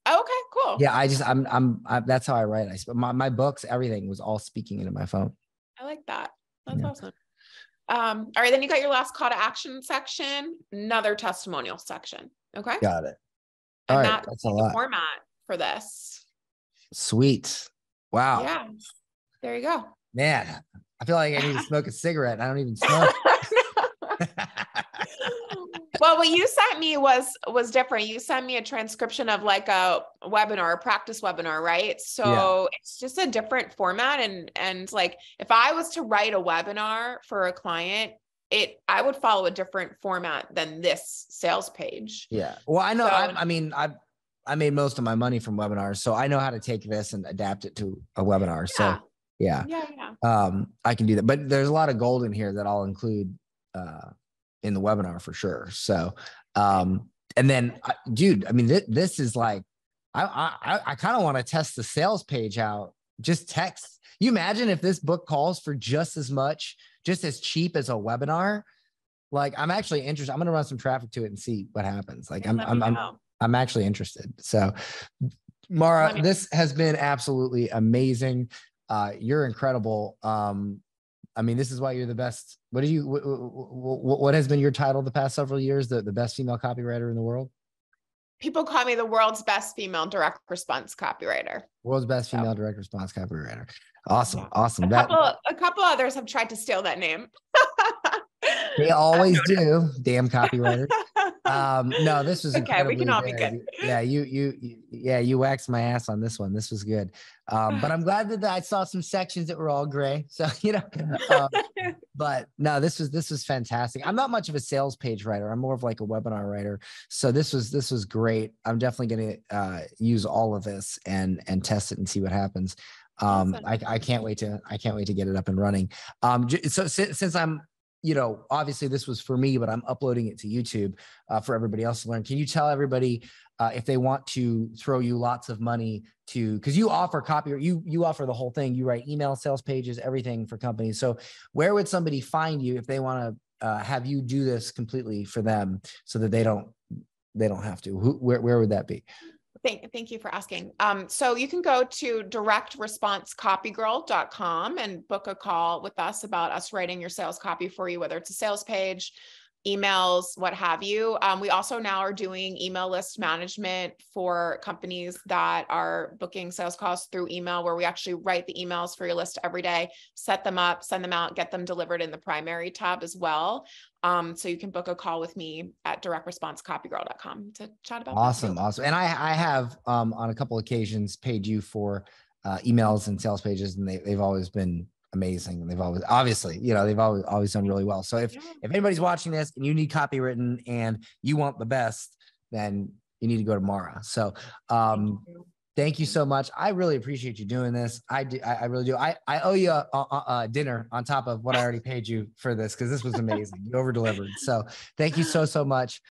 Oh, okay, cool. Yeah, I just. I'm. I'm. I'm that's how I write. I my my books, everything was all speaking into my phone. I like that. That's yeah. awesome. Um, all right, then you got your last call to action section, another testimonial section. Okay. Got it. All and right. That that's a lot. Format for this. Sweet. Wow. Yeah. There you go. Man, I feel like I need to smoke a cigarette and I don't even smoke. Well, what you sent me was, was different. You sent me a transcription of like a webinar, a practice webinar, right? So yeah. It's just a different format. And, and like, if I was to write a webinar for a client, it, I would follow a different format than this sales page. Yeah. Well, I know, so, I, I mean, I've, I made most of my money from webinars, so I know how to take this and adapt it to a webinar. Yeah. So yeah, yeah, yeah. Um, I can do that, but there's a lot of gold in here that I'll include, uh, in the webinar for sure. So, um, and then uh, dude, I mean, th this is like, I, I, I kind of want to test the sales page out, just text. You imagine if this book calls for just as much, just as cheap as a webinar. Like I'm actually interested. I'm going to run some traffic to it and see what happens. Like I'm, I'm, I'm, I'm actually interested. So Mara, this has been absolutely amazing. Uh, you're incredible. Um, I mean, this is why you're the best. What do you, what, what, what has been your title the past several years? The, the best female copywriter in the world? People call me the world's best female direct response copywriter. World's best female so. direct response copywriter. Awesome. Awesome. A, that, couple, a couple others have tried to steal that name. They always do. Damn copywriters. Um, no, this was okay. We can all be good. Yeah. You, you, you, yeah, you waxed my ass on this one. This was good. Um, but I'm glad that I saw some sections that were all gray. So, you know, um, but no, this was, this was fantastic. I'm not much of a sales page writer. I'm more of like a webinar writer. So this was, this was great. I'm definitely going to uh, use all of this and, and test it and see what happens. Um, awesome. I, I can't wait to, I can't wait to get it up and running. Um, so since, since I'm, you know, obviously this was for me, but I'm uploading it to YouTube uh, for everybody else to learn. Can you tell everybody uh, if they want to throw you lots of money to, because you offer copy, you you offer the whole thing. You write email, sales pages, everything for companies. So where would somebody find you if they want to uh, have you do this completely for them so that they don't they don't have to? Who, where, where would that be? Thank, thank you for asking. Um, so you can go to direct response copy girl dot com and book a call with us about us writing your sales copy for you, whether it's a sales page, emails, what have you. Um, we also now are doing email list management for companies that are booking sales calls through email, where we actually write the emails for your list every day, set them up, send them out, get them delivered in the primary tab as well. Um, so you can book a call with me at direct response copy girl dot com to chat about awesome, that. Awesome. And I, I have um, on a couple occasions paid you for uh, emails and sales pages, and they, they've always been amazing. They've always, obviously, you know, they've always, always done really well. So if, yeah. if anybody's watching this and you need copywritten and you want the best, then you need to go to Mara. So, um, thank you, thank you so much. I really appreciate you doing this. I do. I, I really do. I, I owe you a, a, a dinner on top of what I already paid you for this, because this was amazing. You over delivered. So thank you so, so much.